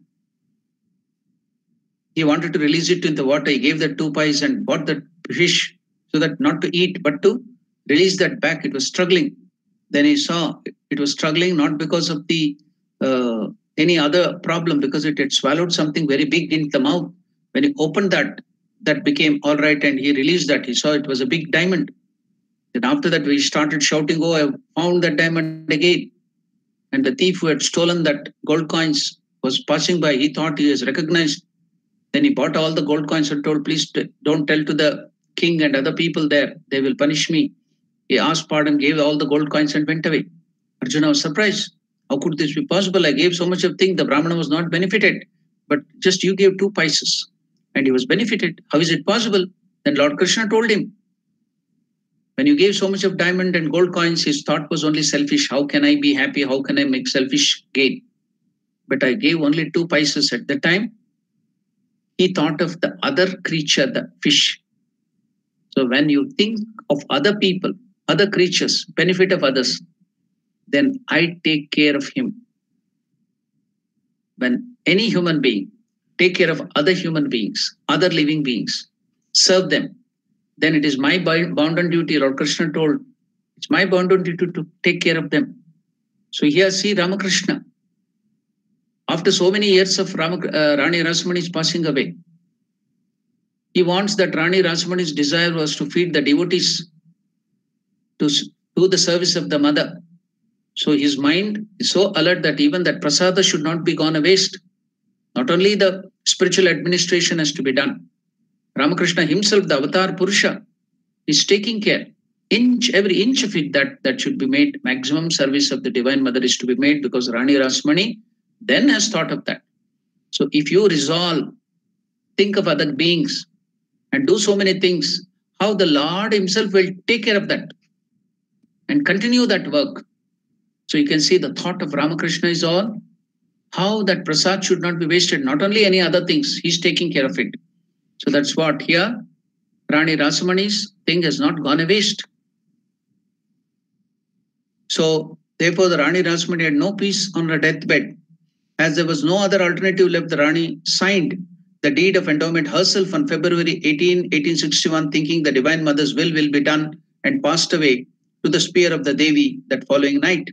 He wanted to release it in the water. He gave the 2 pies and bought the fish so that not to eat, but to release that back. It was struggling. Then he saw it was struggling not because of the any other problem, because it had swallowed something very big in the mouth. When he opened that, that became all right and he released that. He saw it was a big diamond. Then after that, we started shouting, "Oh, I found that diamond again." And the thief who had stolen that gold coins was passing by. He thought he was recognized. Then he bought all the gold coins and told, "Please don't tell to the king and other people there. They will punish me." He asked pardon, gave all the gold coins and went away. Arjuna was surprised. "How could this be possible? I gave so much of thing. The Brahmana was not benefited. But just you gave 2 paisas. And he was benefited. How is it possible?" Then Lord Krishna told him, "When you gave so much of diamond and gold coins, his thought was only selfish. How can I be happy? How can I make selfish gain? But I gave only 2 paisas at the time." He thought of the other creature, the fish. So when you think of other people, other creatures, benefit of others, then I take care of him. When any human being take care of other human beings, other living beings, serve them, then it is my bounden duty, Lord Krishna told. It's my bounden duty to take care of them. So here see Ramakrishna. After so many years of Rani Rashmoni's passing away, he wants that Rani Rashmoni's desire was to feed the devotees, to do the service of the mother. So his mind is so alert that even that prasada should not be gone waste. Not only the spiritual administration has to be done, Ramakrishna himself, the avatar Purusha, is taking care. Every inch of it that should be made. Maximum service of the Divine Mother is to be made because Rani Rashmoni then has thought of that. So if you resolve, think of other beings and do so many things, how the Lord himself will take care of that and continue that work. So you can see the thought of Ramakrishna is all, how that prasad should not be wasted. Not only any other things, he's taking care of it. So that's what here, Rani Rashmoni's thing has not gone a waste. So therefore the Rani Rashmoni had no peace on her deathbed. As there was no other alternative left, the Rani signed the deed of endowment herself on February 18, 1861, thinking the Divine Mother's will be done, and passed away to the spear of the Devi that following night.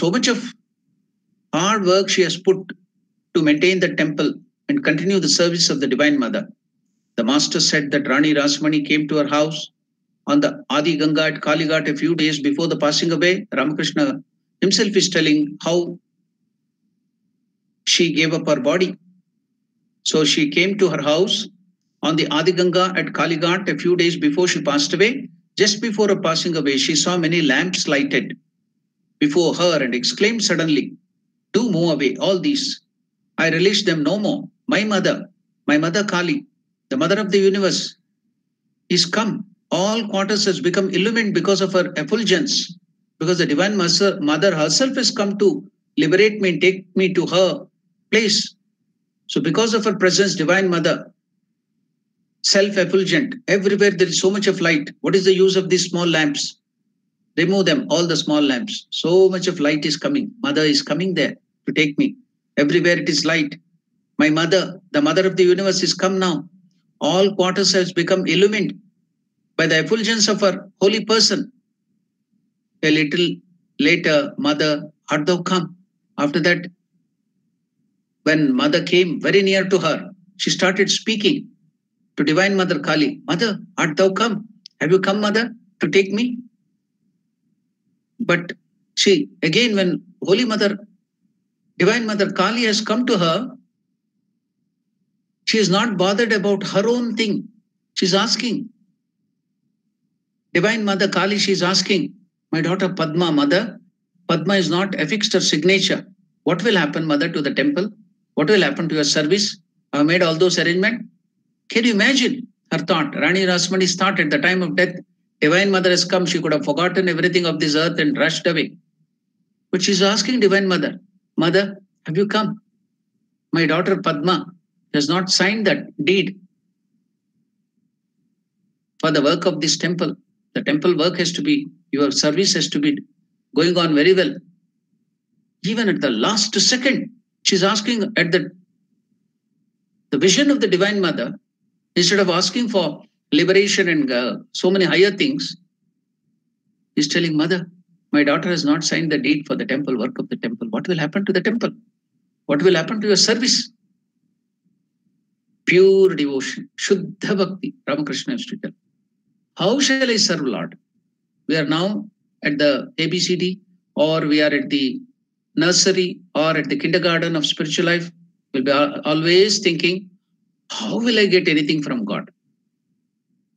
So much of hard work she has put to maintain the temple and continue the service of the Divine Mother. The Master said that Rani Rashmoni came to her house on the Adi Ganga at Kali Ghat a few days before the passing away. Ramakrishna himself is telling how she gave up her body. So she came to her house on the Adi Ganga at Kali Ghat a few days before she passed away. Just before her passing away, she saw many lamps lighted before her and exclaimed suddenly, "Do move away, all these. I relish them no more. My mother Kali, the mother of the universe, is come. All quarters has become illumined because of her effulgence, because the Divine Mother herself has come to liberate me and take me to her place." So because of her presence, Divine Mother, self-effulgent, everywhere there is so much of light. What is the use of these small lamps? Remove them, all the small lamps. So much of light is coming. Mother is coming there to take me. Everywhere it is light. My mother, the mother of the universe, is come now. All quarters has become illumined by the effulgence of her holy person. A little later, Mother Hardau come. After that, when Mother came very near to her, she started speaking to Divine Mother Kali. Mother, art thou come? Have you come, Mother, to take me? But she, again, when Holy Mother, Divine Mother Kali has come to her, she is not bothered about her own thing. She is asking. Divine Mother Kali, she is asking, my daughter Padma, Mother, Padma is not affixed her signature. What will happen, Mother, to the temple? What will happen to your service? I have made all those arrangements. Can you imagine her thought? Rani Rashmoni's thought at the time of death. Divine Mother has come. She could have forgotten everything of this earth and rushed away. But she's asking Divine Mother, Mother, have you come? My daughter Padma has not signed that deed for the work of this temple. The temple work has to be, your service has to be going on very well. Even at the last second, she's asking at the vision of the Divine Mother, instead of asking for liberation and so many higher things, is telling Mother, my daughter has not signed the deed for the temple, work of the temple. What will happen to the temple? What will happen to your service? Pure devotion, Shuddha Bhakti, Ramakrishna used to tell. How shall I serve, Lord? We are now at the ABCD, or we are at the nursery, or at the kindergarten of spiritual life. We'll be always thinking, how will I get anything from God?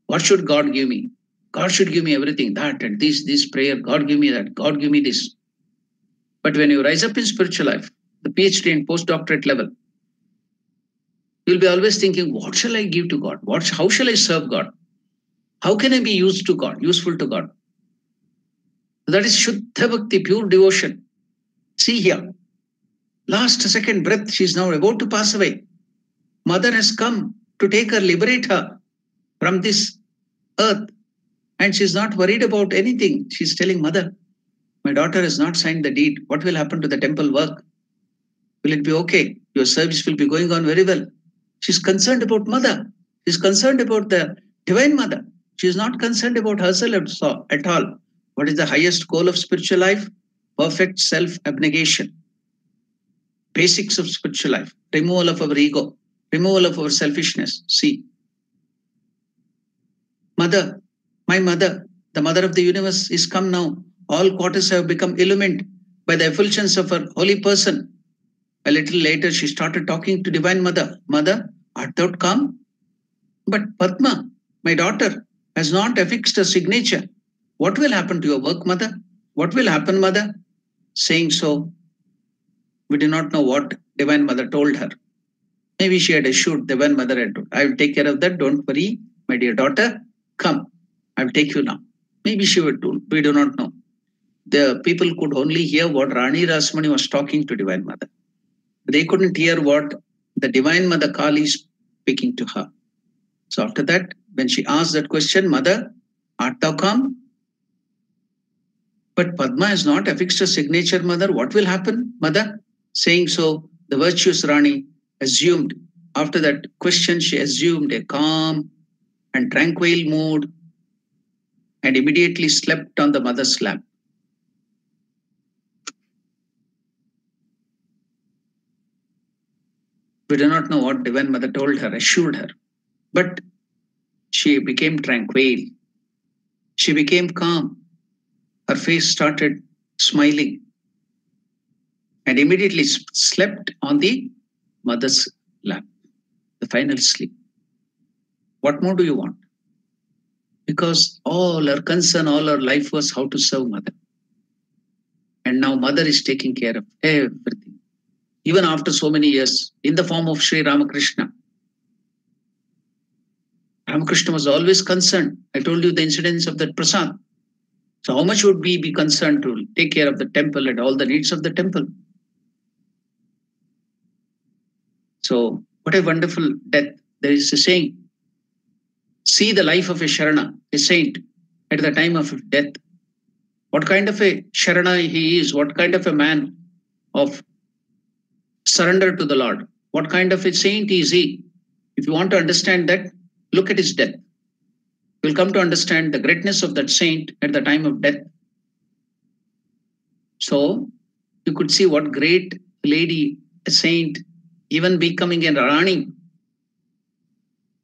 What should God give me? God should give me everything, that and this prayer. God give me that. God give me this. But when you rise up in spiritual life, the PhD and postdoctorate level, you'll be always thinking, what shall I give to God? How shall I serve God? How can I be used to God, useful to God? That is Shuddha Bhakti, pure devotion. See here, last second breath, she is now about to pass away. Mother has come to take her, liberate her from this earth. And she's not worried about anything. She's telling Mother, my daughter has not signed the deed. What will happen to the temple work? Will it be okay? Your service will be going on very well. She's concerned about Mother. She's concerned about the Divine Mother. She is not concerned about herself at all. What is the highest goal of spiritual life? Perfect self-abnegation. Basics of spiritual life. Removal of our ego. Removal of our selfishness. See. Mother, my Mother, the Mother of the universe is come now. All quarters have become illumined by the effulgence of her holy person. A little later, she started talking to Divine Mother. Mother, art thou come? But Padma, my daughter, has not affixed her signature. What will happen to your work, Mother? What will happen, Mother? Saying so, we do not know what Divine Mother told her. Maybe she had assured Divine Mother, I will take care of that. Don't worry, my dear daughter. Come, I will take you now. Maybe she would do. We do not know. The people could only hear what Rani Rashmoni was talking to Divine Mother. They couldn't hear what the Divine Mother Kali is speaking to her. So after that, when she asked that question, Mother, art thou come? But Padma has not affixed her signature, Mother. What will happen, Mother? Saying so, the virtuous Rani assumed, after that question, she assumed a calm and tranquil mood and immediately slept on the Mother's lap. We do not know what Divine Mother told her, assured her. But she became tranquil. She became calm. Her face started smiling and immediately slept on the Mother's lap, the final sleep. What more do you want? Because all her concern, all her life was how to serve Mother. And now Mother is taking care of everything. Even after so many years, in the form of Sri Ramakrishna. Ramakrishna was always concerned. I told you the incidents of that prasad. So how much would we be concerned to take care of the temple and all the needs of the temple? So what a wonderful death. There is a saying, see the life of a Sharana, a saint, at the time of death. What kind of a Sharana he is, what kind of a man of surrender to the Lord, what kind of a saint is he? If you want to understand that, look at his death. will come to understand the greatness of that saint at the time of death. So you could see what great lady, a saint, even becoming a Rani.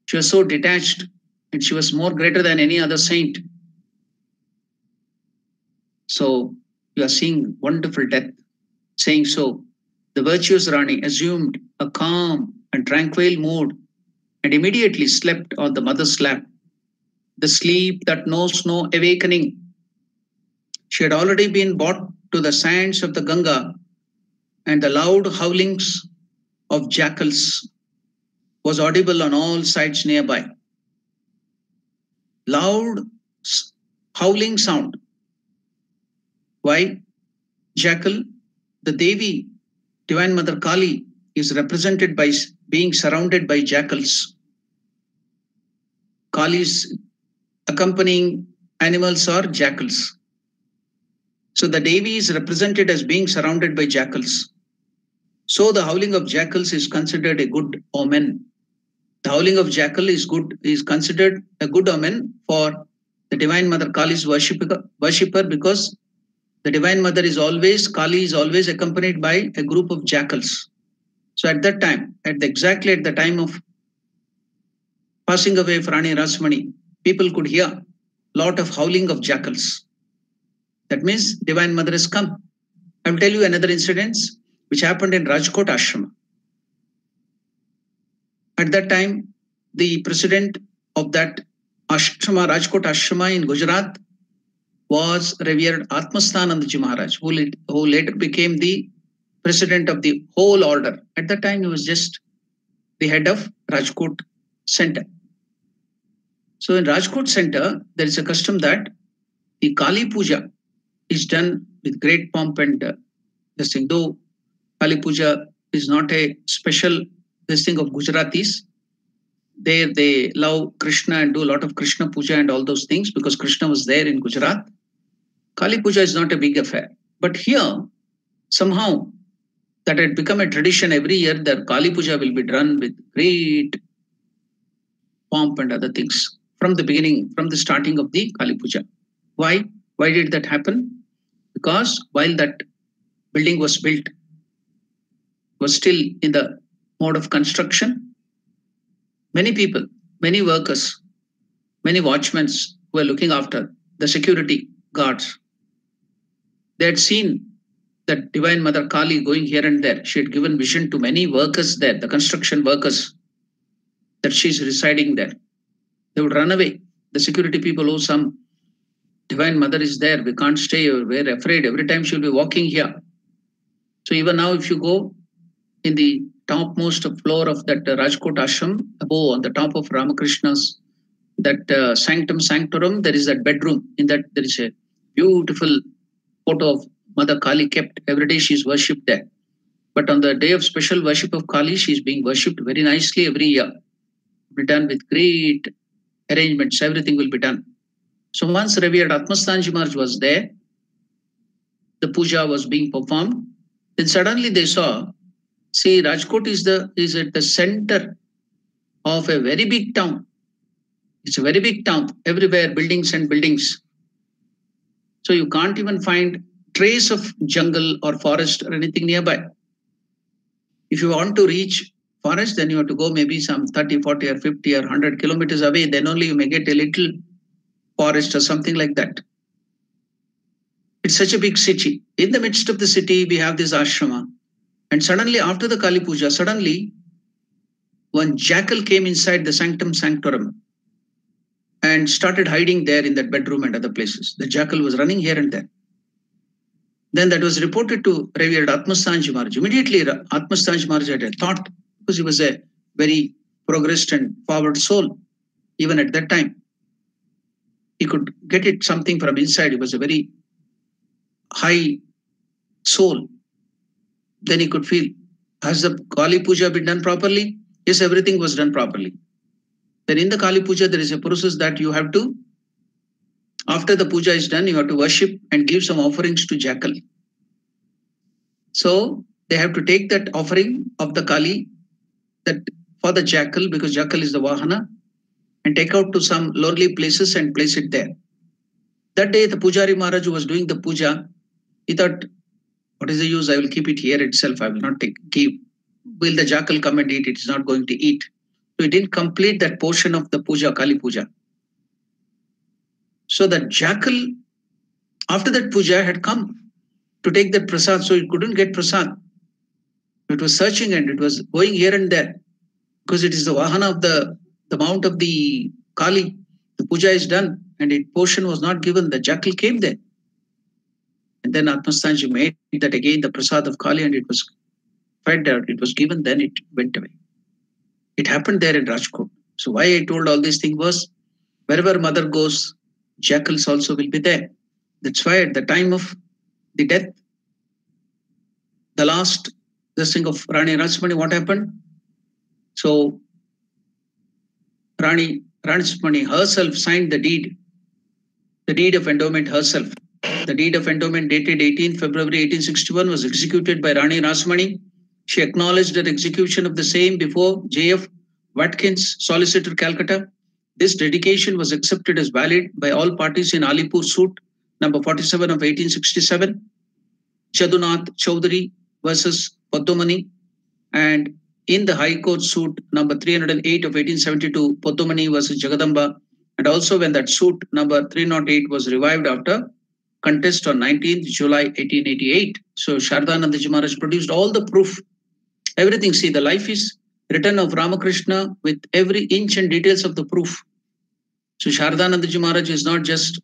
She was so detached and she was more greater than any other saint. So you are seeing wonderful death. Saying so, the virtuous Rani assumed a calm and tranquil mood and immediately slept on the mother's lap, the sleep that knows no awakening. She had already been brought to the sands of the Ganga, and the loud howlings of jackals was audible on all sides nearby. Loud howling sound. Why? Jackal, the Devi, Divine Mother Kali, is represented by being surrounded by jackals. Kali's accompanying animals are jackals. So the Devi is represented as being surrounded by jackals. So the howling of jackals is considered a good omen. The howling of jackal is considered a good omen for the Divine Mother Kali's worshipper, because the Divine Mother is always, Kali is always accompanied by a group of jackals. So at that time, exactly at the time of passing away of Rani Rashmoni, people could hear a lot of howling of jackals. That means Divine Mother has come. I will tell you another incident which happened in Rajkot Ashram. At that time, the president of that ashrama, Rajkot Ashrama in Gujarat, was revered Atmasthananda Maharaj, who later became the president of the whole order. At that time, he was just the head of Rajkot Center. So in Rajkot Center, there is a custom that the Kali Puja is done with great pomp and this thing. Though Kali Puja is not a special this thing of Gujaratis. There they love Krishna and do a lot of Krishna Puja and all those things because Krishna was there in Gujarat. Kali Puja is not a big affair. But here, somehow, that had become a tradition every year that Kali Puja will be done with great pomp and other things from the beginning, from the starting of the Kali Puja. Why? Why did that happen? Because while that building was built, was still in the mode of construction, many people, many workers, many watchmen were looking after the security guards. They had seen that Divine Mother Kali going here and there. She had given vision to many workers there, the construction workers, that she is residing there. They would run away. The security people, oh, some Divine Mother is there. We can't stay. We're afraid. Every time she'll be walking here. So even now, if you go in the topmost floor of that Rajkot Ashram, above on the top of Ramakrishna's, that sanctum sanctorum, there is that bedroom. In that, there is a beautiful photo of Mother Kali kept. Every day she is worshipped there. But on the day of special worship of Kali, she is being worshipped very nicely every year. It will be done with great arrangements. Everything will be done. So once revered Atmasthananda Maharaj was there, the puja was being performed. Then suddenly they saw, see, Rajkot is at the center of a very big town. It's a very big town, everywhere buildings and buildings. So you can't even find trace of jungle or forest or anything nearby. If you want to reach forest, then you have to go maybe some 30, 40 or 50 or 100 kilometers away. Then only you may get a little forest or something like that. It's such a big city. In the midst of the city, we have this ashrama. And suddenly, after the Kali Puja, suddenly, one jackal came inside the sanctum sanctorum and started hiding there in that bedroom and other places. The jackal was running here and there. Then that was reported to revered Atmasthananda Maharaj. Immediately, Atmasthananda Maharaj had a thought, because he was a very progressed and forward soul, even at that time. He could get it something from inside. He was a very high soul. Then he could feel, has the Kali Puja been done properly? Yes, everything was done properly. Then in the Kali Puja, there is a process that you have to, after the puja is done, you have to worship and give some offerings to jackal. So they have to take that offering of the Kali that for the jackal, because jackal is the Vahana, and take out to some lonely places and place it there. That day, the Pujari Maharaj who was doing the puja, he thought, what is the use? I will keep it here itself. I will not keep. Will the jackal come and eat? It is not going to eat. So he didn't complete that portion of the puja, Kali Puja. So the jackal, after that puja, had come to take that prasad. So it couldn't get prasad. It was searching and it was going here and there. Because it is the vahana of the mount of the Kali. The puja is done and its portion was not given. The jackal came there. And then Atmasthanji made that again the prasad of Kali and it was fed out. It was given, then it went away. It happened there in Rajkot. So why I told all these things was, wherever mother goes, jackals also will be there. That's why at the time of the death, the last blessing of Rani Rashmoni, what happened? So Rani Rashmoni herself signed the deed of endowment herself. The deed of endowment dated 18 February 1861 was executed by Rani Rashmoni. She acknowledged the execution of the same before J.F. Watkins, Solicitor, Calcutta. This dedication was accepted as valid by all parties in Alipur suit number 47 of 1867, Jadunath Chaudhary versus Potomani, and in the High Court suit number 308 of 1872, Potomani versus Jagadamba, and also when that suit number 308 was revived after contest on 19th July 1888. So Shaardhananandi Maharaj produced all the proof, everything. See, the life is written of Ramakrishna with every inch and details of the proof. So Shaardhananandi Maharaj is not just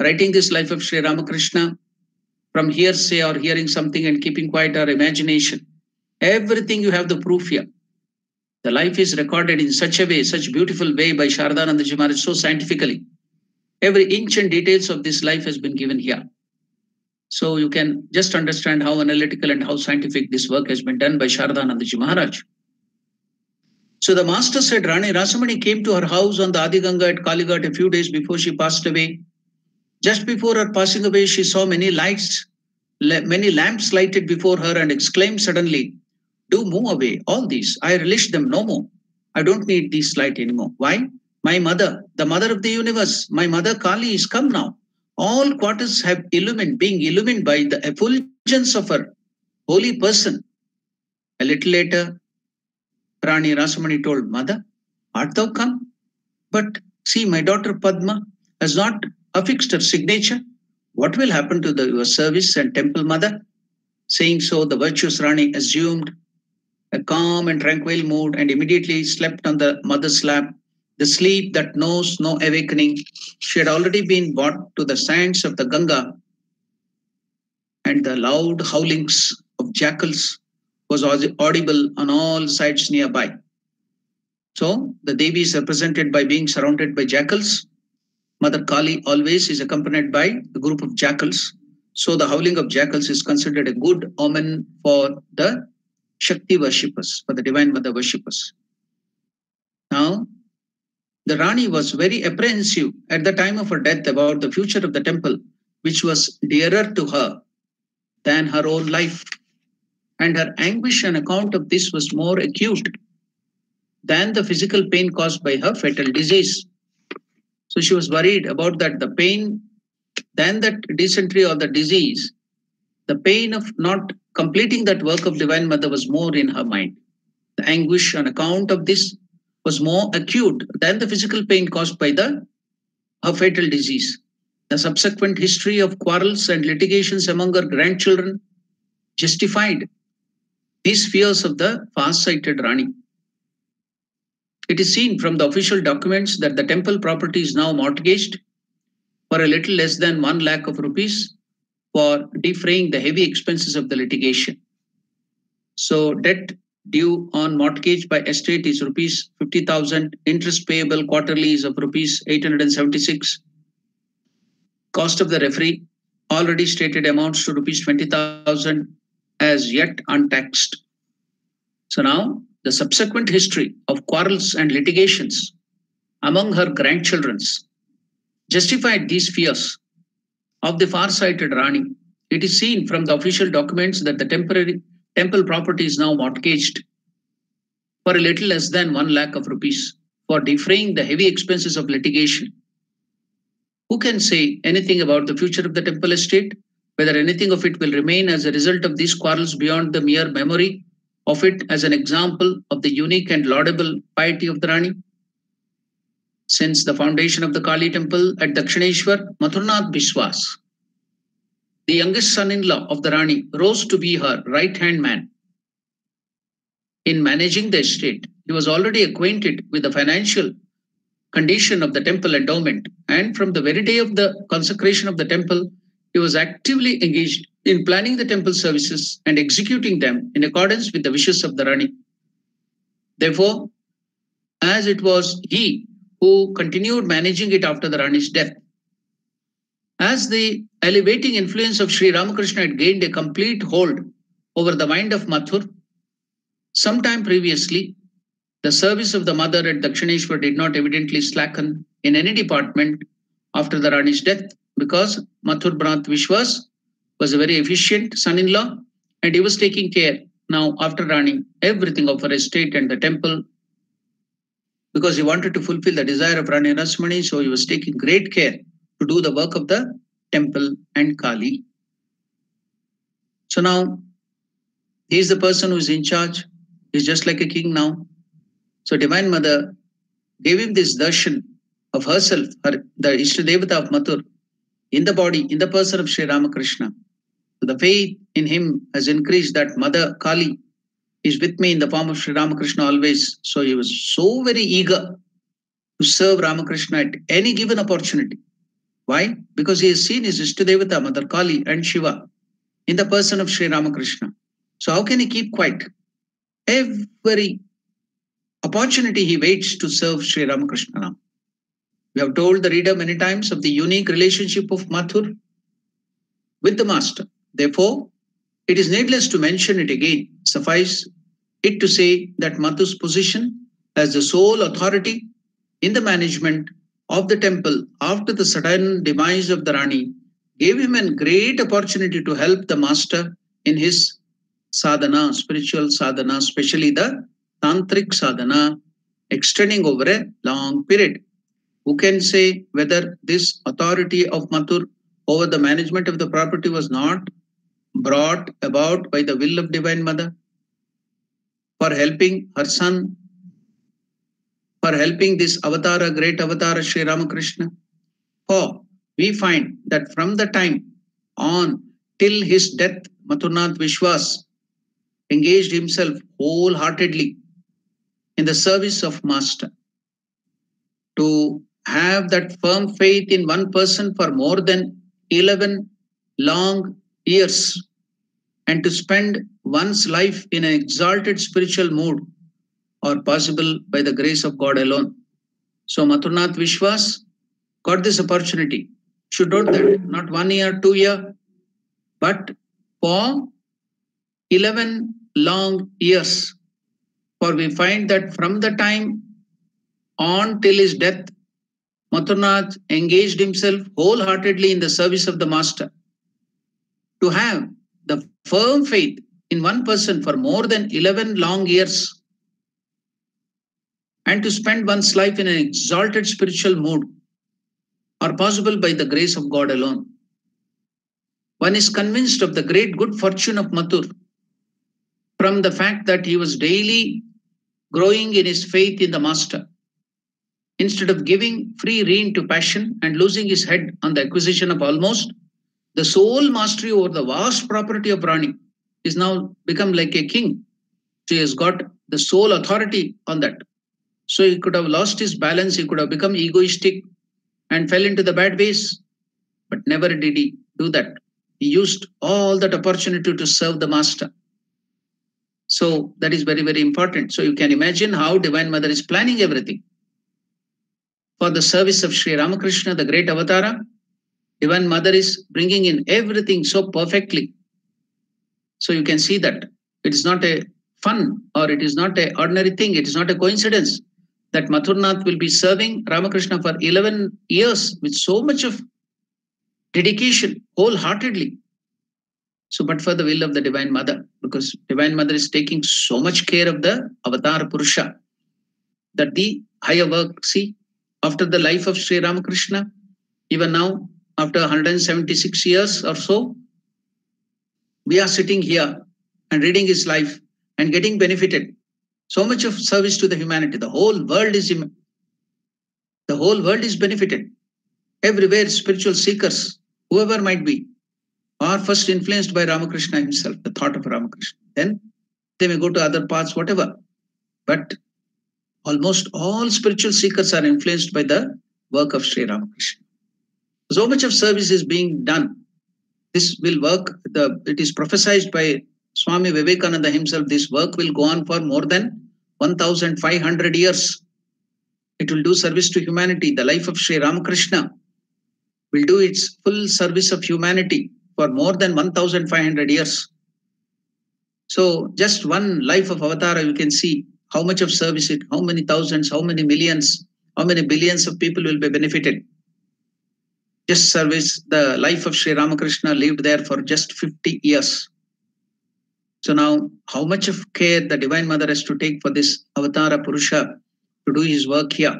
writing this life of Sri Ramakrishna from hearsay or hearing something and keeping quiet or imagination. Everything you have the proof here. The life is recorded in such a way, such beautiful way by Shaardhananandi Maharaj so scientifically. Every inch and details of this life has been given here. So you can just understand how analytical and how scientific this work has been done by Shaardhananandi Maharaj. So the master said Rani Rashmoni came to her house on the Adi Ganga at Kali Ghat a few days before she passed away. Just before her passing away, she saw many lamps lighted before her and exclaimed suddenly, "Do move away, all these. I relish them no more. I don't need these light anymore. Why? My mother, the mother of the universe, my mother Kali is come now. All quarters have being illumined by the effulgence of her holy person." A little later, Rani Rashmoni told, "Mother, art thou come? But see, my daughter Padma has not affixed her signature. What will happen to your service and temple, mother?" Saying so, the virtuous Rani assumed a calm and tranquil mood and immediately slept on the mother's lap. The sleep that knows no awakening. She had already been brought to the sands of the Ganga, and the loud howlings of jackals was audible on all sides nearby. So the Devi is represented by being surrounded by jackals. Mother Kali always is accompanied by a group of jackals. So the howling of jackals is considered a good omen for the Shakti worshippers, for the Divine Mother worshippers. Now, the Rani was very apprehensive at the time of her death about the future of the temple, which was dearer to her than her own life. And her anguish on account of this was more acute than the physical pain caused by her fatal disease. So she was worried about that, the pain, than that dysentery or the disease. The pain of not completing that work of Divine Mother was more in her mind. The anguish on account of this was more acute than the physical pain caused by her fatal disease. The subsequent history of quarrels and litigations among her grandchildren justified these fears of the far-sighted Rani. It is seen from the official documents that the temple property is now mortgaged for a little less than 1 lakh rupees for defraying the heavy expenses of the litigation. So debt due on mortgage by estate is ₹50,000. Interest payable quarterly is of ₹876. Cost of the referee, already stated, amounts to ₹20,000, as yet untaxed. So now the subsequent history of quarrels and litigations among her grandchildrens justified these fears of the far-sighted Rani. It is seen from the official documents that the temple property is now mortgaged for a little less than 1 lakh rupees for defraying the heavy expenses of litigation. Who can say anything about the future of the temple estate, whether anything of it will remain as a result of these quarrels beyond the mere memory of it as an example of the unique and laudable piety of the Rani? Since the foundation of the Kali temple at Dakshineshwar, Mathur Nath Biswas, the youngest son-in-law of the Rani, rose to be her right-hand man. In managing the estate, he was already acquainted with the financial condition of the temple endowment, and from the very day of the consecration of the temple, he was actively engaged in planning the temple services and executing them in accordance with the wishes of the Rani. Therefore, as it was he who continued managing it after the Rani's death, as the elevating influence of Sri Ramakrishna had gained a complete hold over the mind of Mathur, sometime previously, the service of the mother at Dakshineshwar did not evidently slacken in any department after the Rani's death, because Mathur Nath Biswas was a very efficient son-in-law and he was taking care now after Rani everything of her estate and the temple, because he wanted to fulfill the desire of Rani Rashmoni, so he was taking great care to do the work of the temple and Kali. So now he is the person who is in charge. He is just like a king now. So Divine Mother gave him this darshan of herself, the Ishtadevata of Mathur, in the body, in the person of Sri Ramakrishna. So the faith in him has increased that Mother Kali is with me in the form of Sri Ramakrishna always. So he was so very eager to serve Ramakrishna at any given opportunity. Why? Because he has seen his Ishtadevata, Mother Kali and Shiva in the person of Sri Ramakrishna. So how can he keep quiet? Every opportunity he waits to serve Sri Ramakrishna now. We have told the reader many times of the unique relationship of Mathur with the master. Therefore, it is needless to mention it again. Suffice it to say that Mathur's position as the sole authority in the management of the temple after the sudden demise of the Rani gave him a great opportunity to help the master in his sadhana, spiritual sadhana, especially the tantric sadhana, extending over a long period. Who can say whether this authority of Mathur over the management of the property was not brought about by the will of Divine Mother for helping her son, for helping this avatara, great avatara Sri Ramakrishna? For we find that from the time on till his death, Mathur Nath Biswas engaged himself wholeheartedly in the service of Master. To have that firm faith in one person for more than 11 long years and to spend one's life in an exalted spiritual mood are possible by the grace of God alone. So Mathur Nath Biswas got this opportunity. Should note that not 1 year, 2 years, but for 11 long years. For we find that from the time on till his death, Mathur Nath engaged himself wholeheartedly in the service of the master. To have the firm faith in one person for more than 11 long years and to spend one's life in an exalted spiritual mood are possible by the grace of God alone. One is convinced of the great good fortune of Mathur from the fact that he was daily growing in his faith in the master. Instead of giving free rein to passion and losing his head on the acquisition of almost the sole mastery over the vast property of Rani, is now become like a king. She has got the sole authority on that. So he could have lost his balance. He could have become egoistic and fell into the bad ways. But never did he do that. He used all that opportunity to serve the master. So that is very, very important. So you can imagine how Divine Mother is planning everything. For the service of Sri Ramakrishna, the great avatara, Divine Mother is bringing in everything so perfectly. So you can see that it is not a fun or it is not an ordinary thing. It is not a coincidence that Mathur Nath will be serving Ramakrishna for 11 years with so much of dedication, wholeheartedly. So, but for the will of the Divine Mother, because Divine Mother is taking so much care of the avatar Purusha that the higher work. See, after the life of Sri Ramakrishna, even now, after 176 years or so, we are sitting here and reading his life and getting benefited. So much of service to the humanity. The whole world is benefited. Everywhere spiritual seekers, whoever might be, are first influenced by Ramakrishna himself, the thought of Ramakrishna. Then they may go to other paths, whatever. But almost all spiritual seekers are influenced by the work of Sri Ramakrishna. So much of service is being done. This will work, it is prophesied by Swami Vivekananda himself, this work will go on for more than 1,500 years. It will do service to humanity. The life of Sri Ramakrishna will do its full service of humanity for more than 1,500 years. So just one life of Avatara, you can see how much of service it, how many thousands, how many millions, how many billions of people will be benefited. Just service, the life of Sri Ramakrishna lived there for just 50 years. So now, how much of care the Divine Mother has to take for this Avatara Purusha to do his work here.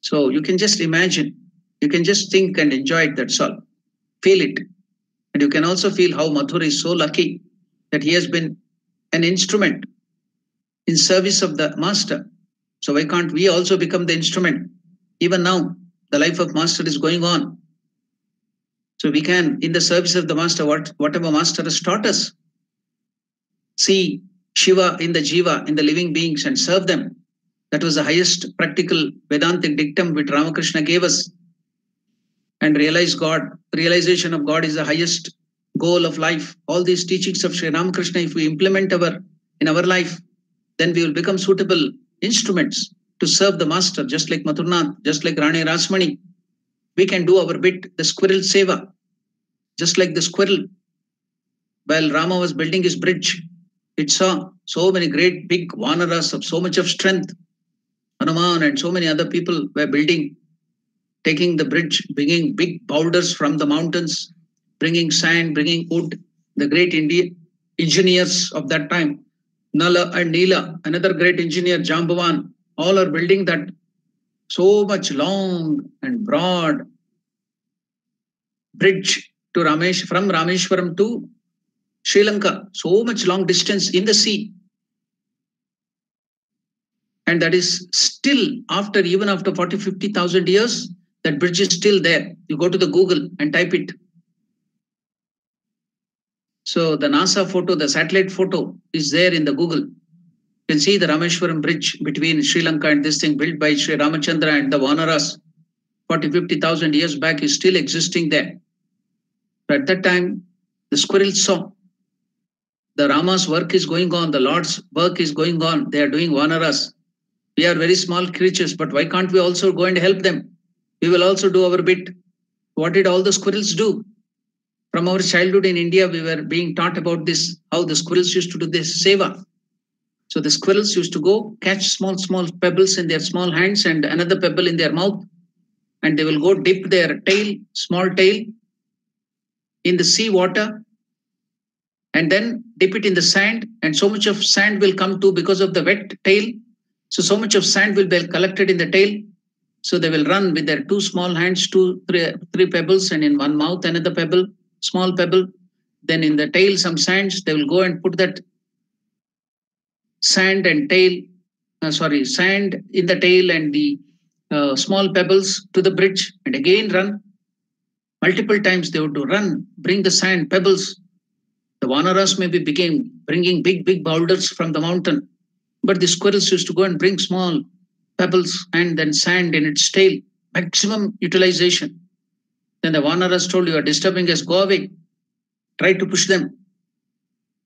So you can just imagine, you can just think and enjoy it, that's all. Feel it. And you can also feel how Mathur is so lucky that he has been an instrument in service of the Master. So why can't we also become the instrument? Even now, the life of Master is going on. So we can, in the service of the Master, whatever Master has taught us, see Shiva in the Jiva, in the living beings, and serve them. That was the highest practical Vedantic dictum which Ramakrishna gave us. And realize God, realization of God is the highest goal of life. All these teachings of Sri Ramakrishna, if we implement in our life, then we will become suitable instruments to serve the Master, just like Mathur Nath, just like Rani Rashmoni. We can do our bit, the squirrel seva, just like the squirrel. While Rama was building his bridge, it saw so many great big vanaras of so much of strength. Hanuman and so many other people were building, taking the bridge, bringing big boulders from the mountains, bringing sand, bringing wood. The great Indian engineers of that time, Nala and Nila, another great engineer, Jambavan, all are building that so much long and broad bridge to from Rameshwaram to Sri Lanka. So much long distance in the sea. And that is still, even after 40, 50,000 years, that bridge is still there. You go to the Google and type it. So the NASA photo, the satellite photo is there in the Google. You can see the Rameshwaram bridge between Sri Lanka and this thing built by Sri Ramachandra and the Vanaras 40, 50,000 years back is still existing there. But at that time, the squirrel saw the Rama's work is going on. The Lord's work is going on. They are doing Vanaras. We are very small creatures, but why can't we also go and help them? We will also do our bit. What did all the squirrels do? From our childhood in India, we were being taught about this, how the squirrels used to do this seva. So the squirrels used to go catch small pebbles in their small hands and another pebble in their mouth. And they will go dip their small tail in the sea water and then dip it in the sand. And so much of sand will come too because of the wet tail. So much of sand will be collected in the tail. So they will run with their two small hands, three pebbles, and in one mouth, another pebble, small pebble. Then in the tail, some sands, they will go and put that sand in the tail and the small pebbles to the bridge and again run. Multiple times they would run, bring the sand, pebbles. The Vanaras maybe became bringing big boulders from the mountain. But the squirrels used to go and bring small pebbles and then sand in its tail. Maximum utilization. Then the Vanaras told, you are disturbing us, go away. Try to push them.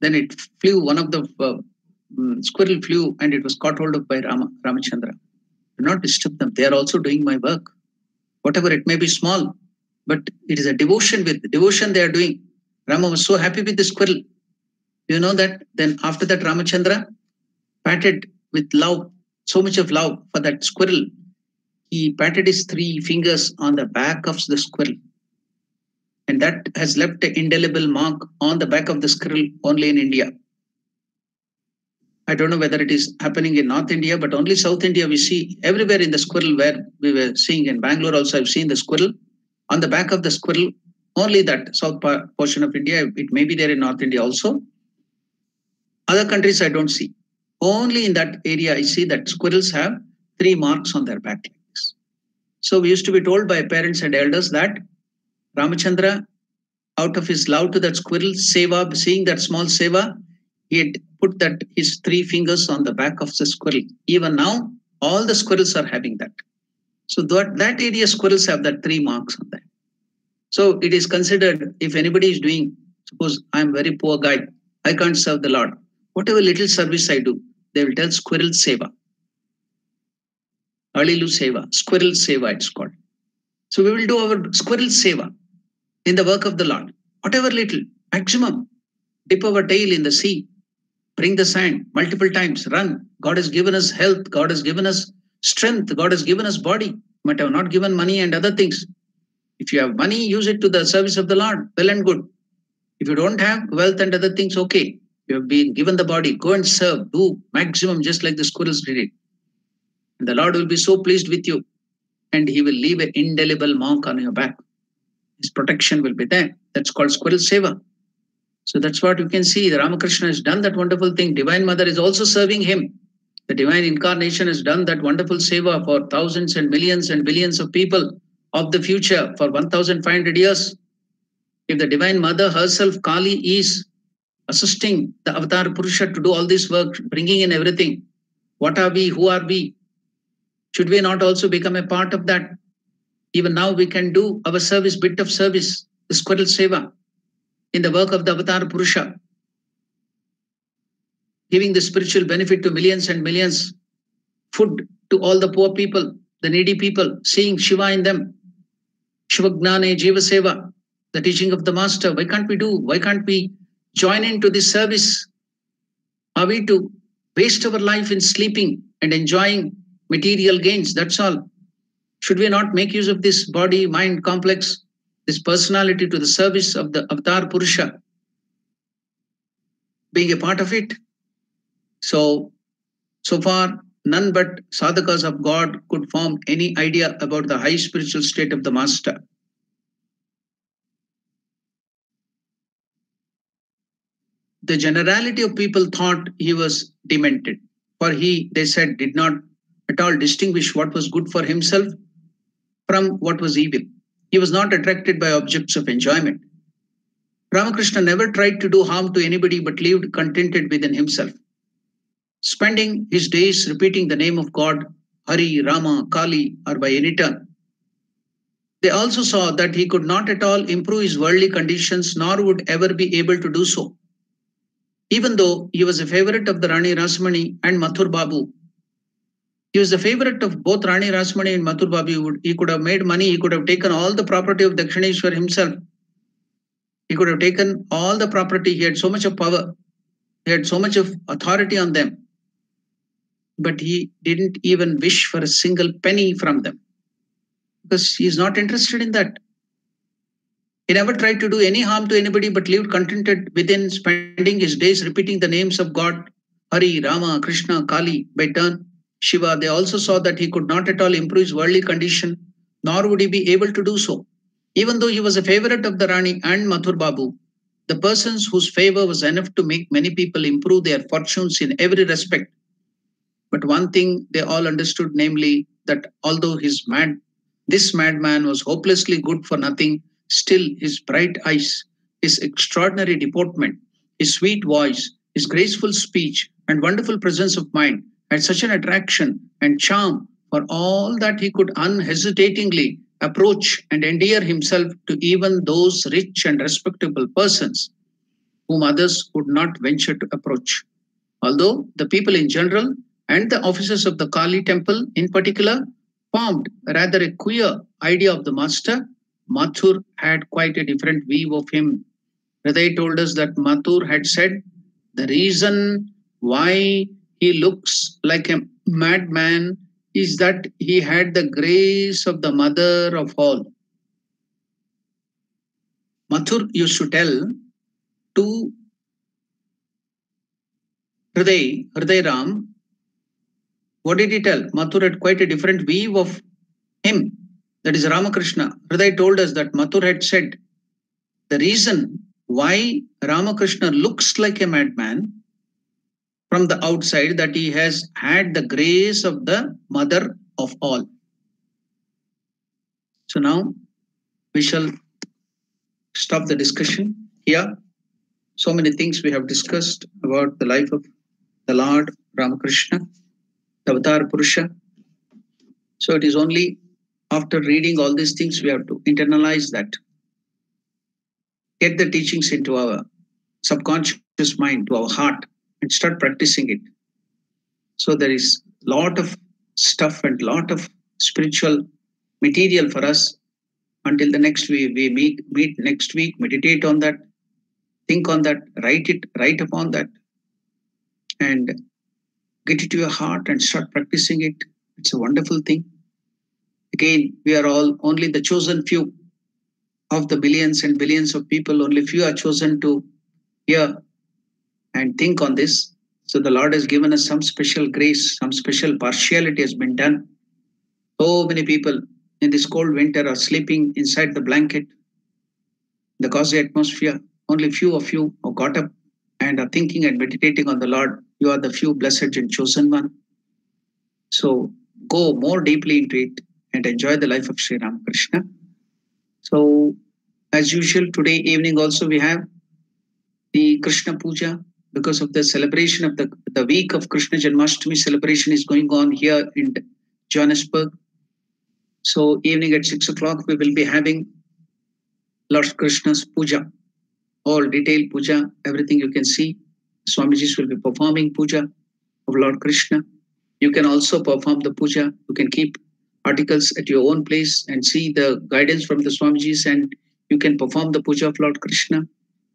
Then it flew, one of the squirrel flew and it was caught hold of by Ramachandra. Do not disturb them. They are also doing my work. Whatever it may be small, but it is a devotion they are doing. Rama was so happy with the squirrel. You know that? Then after that, Ramachandra patted with love, so much of love for that squirrel. He patted his three fingers on the back of the squirrel. And that has left an indelible mark on the back of the squirrel only in India. I I don't know whether it is happening in North India, but only South India we see everywhere in the squirrel, where we were seeing in Bangalore also I've seen the squirrel. On the back of the squirrel, only that south portion of India, it may be there in North India also. Other countries I don't see. Only in that area I see that squirrels have 3 marks on their back legs. So we used to be told by parents and elders that Ramachandra, out of his love to that squirrel, seva, seeing that small seva, he had put that his 3 fingers on the back of the squirrel. Even now, all the squirrels are having that. So that area squirrels have that 3 marks on that. So it is considered, if anybody is doing, suppose I am very poor guy, I can't serve the Lord. Whatever little service I do, they will tell squirrel seva. Alilu seva, squirrel seva it's called. So we will do our squirrel seva in the work of the Lord. Whatever little, maximum, dip our tail in the sea, bring the sand multiple times, run. God has given us health, God has given us strength, God has given us body, but have not given money and other things. If you have money, use it to the service of the Lord, well and good. If you don't have wealth and other things, okay. You have been given the body, go and serve, do maximum just like the squirrels did it. And the Lord will be so pleased with you and he will leave an indelible mark on your back. His protection will be there. That's called squirrel seva. So that's what you can see. Ramakrishna has done that wonderful thing. Divine Mother is also serving him. The divine incarnation has done that wonderful seva for thousands and billions of people of the future for 1,500 years. If the divine mother herself, Kali, is assisting the avatar Purusha to do all this work, bringing in everything, what are we, who are we? Should we not also become a part of that? Even now we can do our service, bit of service, the squirrel seva, in the work of the avatar Purusha, giving the spiritual benefit to millions and millions, food to all the poor people, the needy people, seeing Shiva in them, Shiva Gnane Jiva Seva, the teaching of the master. Why can't we do? Why can't we join into this service? Are we to waste our life in sleeping and enjoying material gains? That's all. Should we not make use of this body, mind complex, this personality to the service of the avatar Purusha, being a part of it? So far, none but sadhakas of God could form any idea about the high spiritual state of the master. The generality of people thought he was demented, for he, they said, did not at all distinguish what was good for himself from what was evil. He was not attracted by objects of enjoyment. Ramakrishna never tried to do harm to anybody but lived contented within himself, spending his days repeating the name of God, Hari, Rama, Kali, or by any term. They also saw that he could not at all improve his worldly conditions, nor would ever be able to do so. Even though he was a favorite of the Rani Rashmoni and Mathur Babu, he was the favorite of both Rani Rashmoni and Mathur Babu. He could have made money, he could have taken all the property of Dakshineshwar himself. He could have taken all the property, he had so much of power, he had so much of authority on them. But he didn't even wish for a single penny from them because he is not interested in that. He never tried to do any harm to anybody but lived contented within, spending his days repeating the names of God, Hari, Rama, Krishna, Kali, by turn, Shiva. They also saw that he could not at all improve his worldly condition, nor would he be able to do so. Even though he was a favorite of the Rani and Mathur Babu, the persons whose favor was enough to make many people improve their fortunes in every respect. But one thing they all understood, namely that although this madman was hopelessly good for nothing, still his bright eyes, his extraordinary deportment, his sweet voice, his graceful speech and wonderful presence of mind had such an attraction and charm for all that he could unhesitatingly approach and endear himself to even those rich and respectable persons whom others would not venture to approach. Although the people in general and the officers of the Kali temple in particular formed rather a queer idea of the master, Mathur had quite a different view of him. Hriday told us that Mathur had said, the reason why he looks like a madman is that he had the grace of the mother of all. Mathur used to tell two Hriday Ram, what did he tell? Mathur had quite a different view of him. That is Ramakrishna. Hriday told us that Mathur had said, the reason why Ramakrishna looks like a madman from the outside, that he has had the grace of the mother of all. So now we shall stop the discussion here. So many things we have discussed about the life of the Lord Ramakrishna, the Avatar Purusha. So it is only after reading all these things we have to internalize that. Get the teachings into our subconscious mind, to our heart, and start practicing it. So there is a lot of stuff and lot of spiritual material for us. Until the next week, we meet next week, meditate on that. Think on that, write upon that, and get it to your heart and start practicing it. It's a wonderful thing. Again, we are all only the chosen few of the billions and billions of people. Only few are chosen to hear and think on this. So the Lord has given us some special grace, some special partiality has been done. So many people in this cold winter are sleeping inside the blanket, the cozy atmosphere. Only few of you who got up and are thinking and meditating on the Lord. You are the few blessed and chosen one. So go more deeply into it and enjoy the life of Sri Ramakrishna. So as usual, today evening also we have the Krishna Puja, because of the celebration of the week of Krishna Janmashtami celebration is going on here in Johannesburg. So evening at 6 o'clock, we will be having Lord Krishna's Puja. All detailed puja, everything you can see. Swamiji's will be performing puja of Lord Krishna. You can also perform the puja. You can keep articles at your own place and see the guidance from the Swamiji's, and you can perform the puja of Lord Krishna.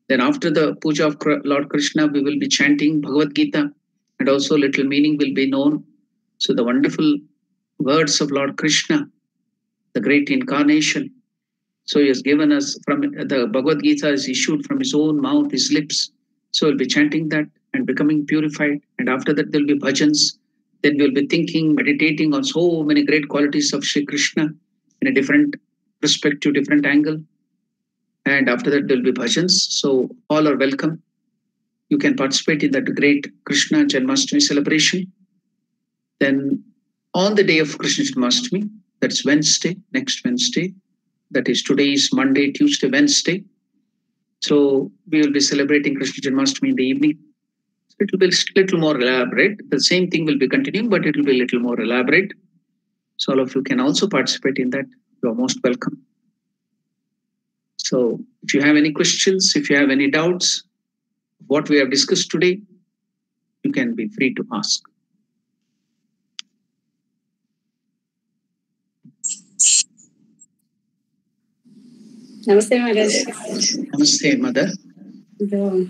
Then after the puja of Lord Krishna, we will be chanting Bhagavad Gita, and also little meaning will be known. So the wonderful words of Lord Krishna, the great incarnation. So he has given us from the Bhagavad Gita is issued from his own mouth, his lips. So we'll be chanting that and becoming purified. And after that, there'll be bhajans. Then we'll be thinking, meditating on so many great qualities of Sri Krishna in a different perspective, different angle. And after that, there'll be bhajans. So all are welcome. You can participate in that great Krishna Janmashtami celebration. Then on the day of Krishna Janmashtami, that's Wednesday, next Wednesday. That is, today is Monday, Tuesday, Wednesday. So we will be celebrating Krishna Janmashtami in the evening. So it will be a little more elaborate. The same thing will be continuing, but it will be a little more elaborate. So all of you can also participate in that. You are most welcome. So if you have any questions, if you have any doubts, what we have discussed today, you can be free to ask. Namaste, Maharaj. Namaste, Mother.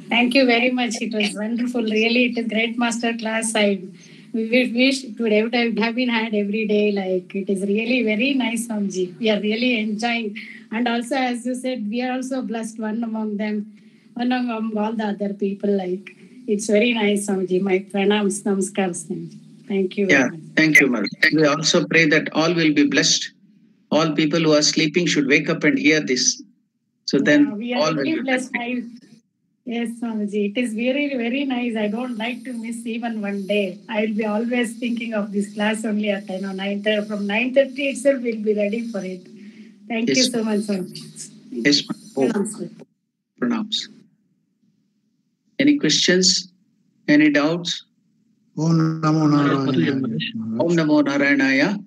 Thank you very much. It was wonderful. Really, it is great master class. We wish it would have been had every day. Like, it is really very nice, Swamiji. We are really enjoying. And also, as you said, we are also blessed, one among them, one among all the other people. Like, it's very nice, Swamiji. My pranams, namaskars. Thank you. Yeah, thank you, Mother. We also pray that all will be blessed. All people who are sleeping should wake up and hear this. So then we are all really will be blessed. Yes, Swamiji. It is very, very nice. I don't like to miss even one day. I will be always thinking of this class only at 10 or 9:30. From 9:30 itself, we'll be ready for it. Thank you so much, Swamiji. Yes, ma'am. Pronounce. Any questions? Any doubts? Om Namo Narayanaya. Om Namo Narayanaya.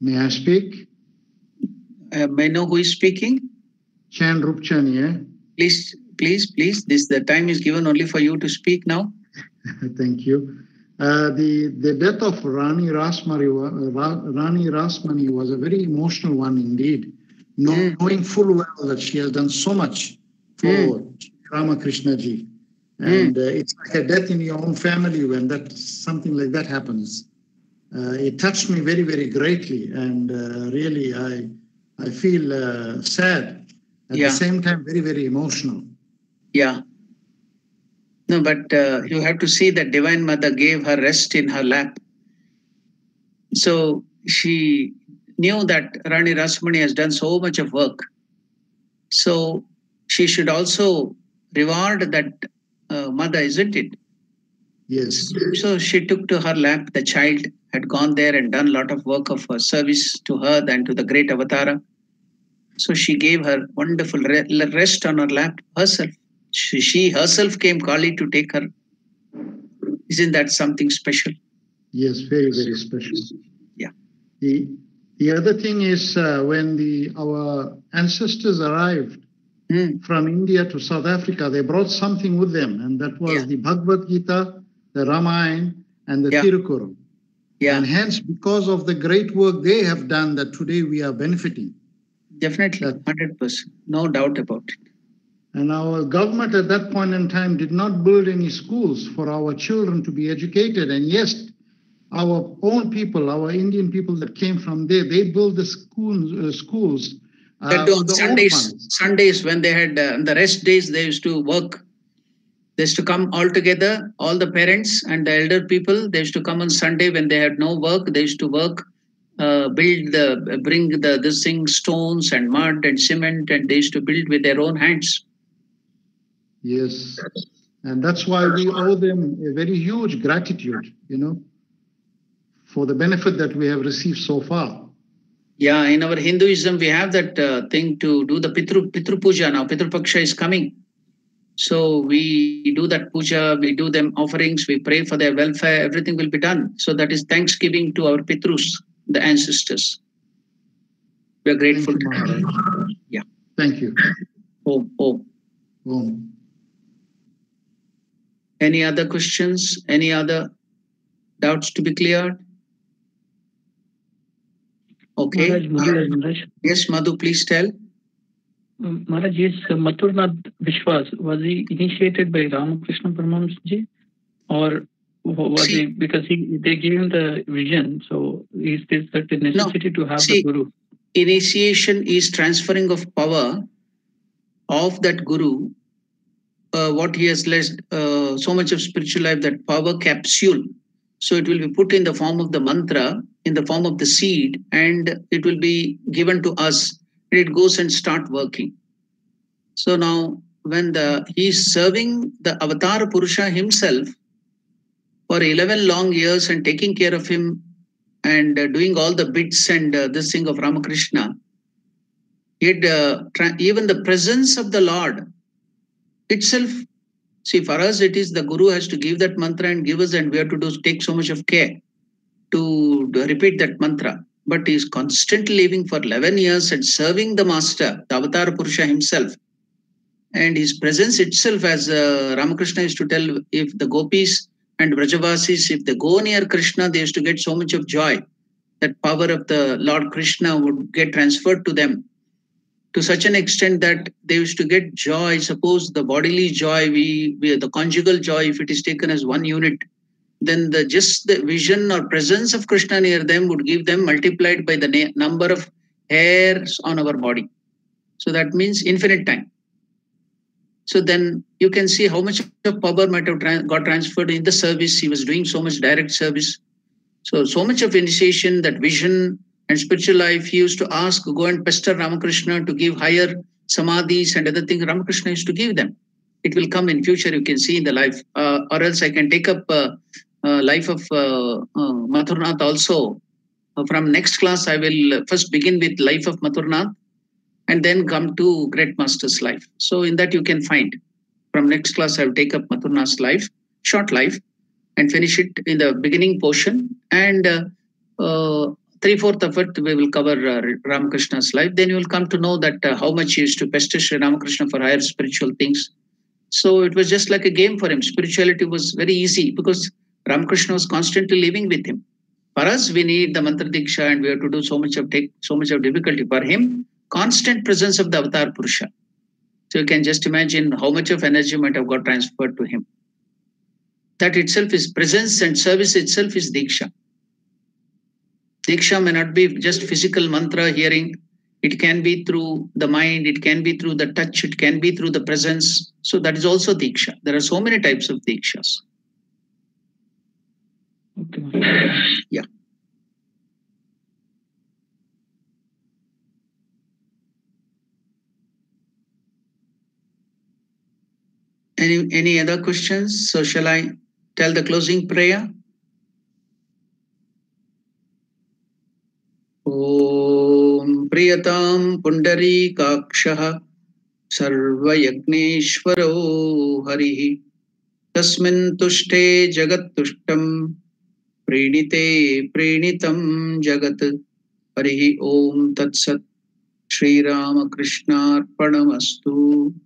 May I speak? May I know who is speaking? Chan Rupchani, yeah? Please. The time is given only for you to speak now. Thank you. The death of Rani Rashmoni was a very emotional one indeed. Knowing full well that she has done so much for Ramakrishna Ji. And it's like a death in your own family when that something like that happens. It touched me very, very greatly, and really I feel sad, at the same time very, very emotional. Yeah. No, but you have to see that Divine Mother gave her rest in her lap. So she knew that Rani Rashmoni has done so much of work. So she should also reward that mother, isn't it? Yes. So she took to her lap the child, had gone there and done a lot of work of service to her and to the great Avatara. So she gave her wonderful rest on her lap herself. She herself came Kali to take her. Isn't that something special? Yes, very, very special. Yeah. The other thing is when our ancestors arrived from India to South Africa, they brought something with them, and that was the Bhagavad Gita, the Ramayana, and the Tirukuram. Yeah. And hence, because of the great work they have done, that today we are benefiting. Definitely, 100%. No doubt about it. And our government at that point in time did not build any schools for our children to be educated. And yes, our own people, our Indian people that came from there, they built the schools. On Sundays when they had the rest days, they used to work. They used to come all together, all the parents and the elder people. They used to come on Sunday when they had no work. They used to work, bring stones and mud and cement, and they used to build with their own hands. Yes, and that's why we owe them a very huge gratitude, for the benefit that we have received so far. Yeah, in our Hinduism, we have that thing to do the Pitru Puja now. Pitru Paksha is coming. So we do that puja, we do them offerings, we pray for their welfare, everything will be done. So that is thanksgiving to our Pitrus, the ancestors. We are grateful to them. Yeah. Thank you. Om. Om. Om. Any other questions? Any other doubts to be cleared? Okay. Maharaj. Yes, Madhu, please tell. Maharaj, yes, Mathur Nath Biswas, was he initiated by Ramakrishna Paramahamsaji? Or was he, because they gave him the vision, so is there such a necessity to have the Guru? Initiation is transferring of power of that Guru, what he has left, so much of spiritual life, that power capsule. So it will be put in the form of the mantra, in the form of the seed, and it will be given to us. It goes and start working. So now when he is serving the Avatar Purusha himself for 11 long years and taking care of him and doing all the bits and this thing of Ramakrishna, even the presence of the Lord itself, see, for us it is the Guru has to give that mantra and give us, and we have to take so much of care to repeat that mantra. But he is constantly living for 11 years and serving the Master, the Avatar Purusha himself. And his presence itself, as Ramakrishna used to tell, if the gopis and Vrajavasis, if they go near Krishna, they used to get so much of joy. That power of the Lord Krishna would get transferred to them to such an extent that they used to get joy. Suppose the bodily joy, the conjugal joy, if it is taken as one unit, then just the vision or presence of Krishna near them would give them multiplied by the number of hairs on our body. So that means infinite time. So then you can see how much of power might have got transferred in the service. He was doing so much direct service. So much of initiation, that vision and spiritual life, he used to ask, go and pester Ramakrishna to give higher samadhis and other things Ramakrishna used to give them. It will come in future, you can see in the life. Or else I can take up life of Mathur Nath also. From next class, I will first begin with life of Mathur Nath and then come to Great Master's life. So in that you can find. From next class, I will take up Mathur Nath's life, short life, and finish it in the beginning portion. And 3/4 of it, we will cover Ramakrishna's life. Then you will come to know that how much he used to pester Sri Ramakrishna for higher spiritual things. So it was just like a game for him. Spirituality was very easy because Ramakrishna was constantly living with him. For us, we need the mantra diksha and we have to do so much of difficulty. For him, constant presence of the Avatar Purusha. So you can just imagine how much of energy might have got transferred to him. That itself is presence, and service itself is diksha. Diksha may not be just physical mantra hearing. It can be through the mind, it can be through the touch, it can be through the presence. So that is also Diksha. There are so many types of Dikshas. Okay. Yeah. Any other questions? So shall I tell the closing prayer? Om Priyatam Pundarikakshaha Sarvayagneswaro Harihi Tasmin Tushte Jagat Tushtam Prinite Prinitam Jagat Harihi Om Tat Sat Sri Ramakrishna Arpanamastu.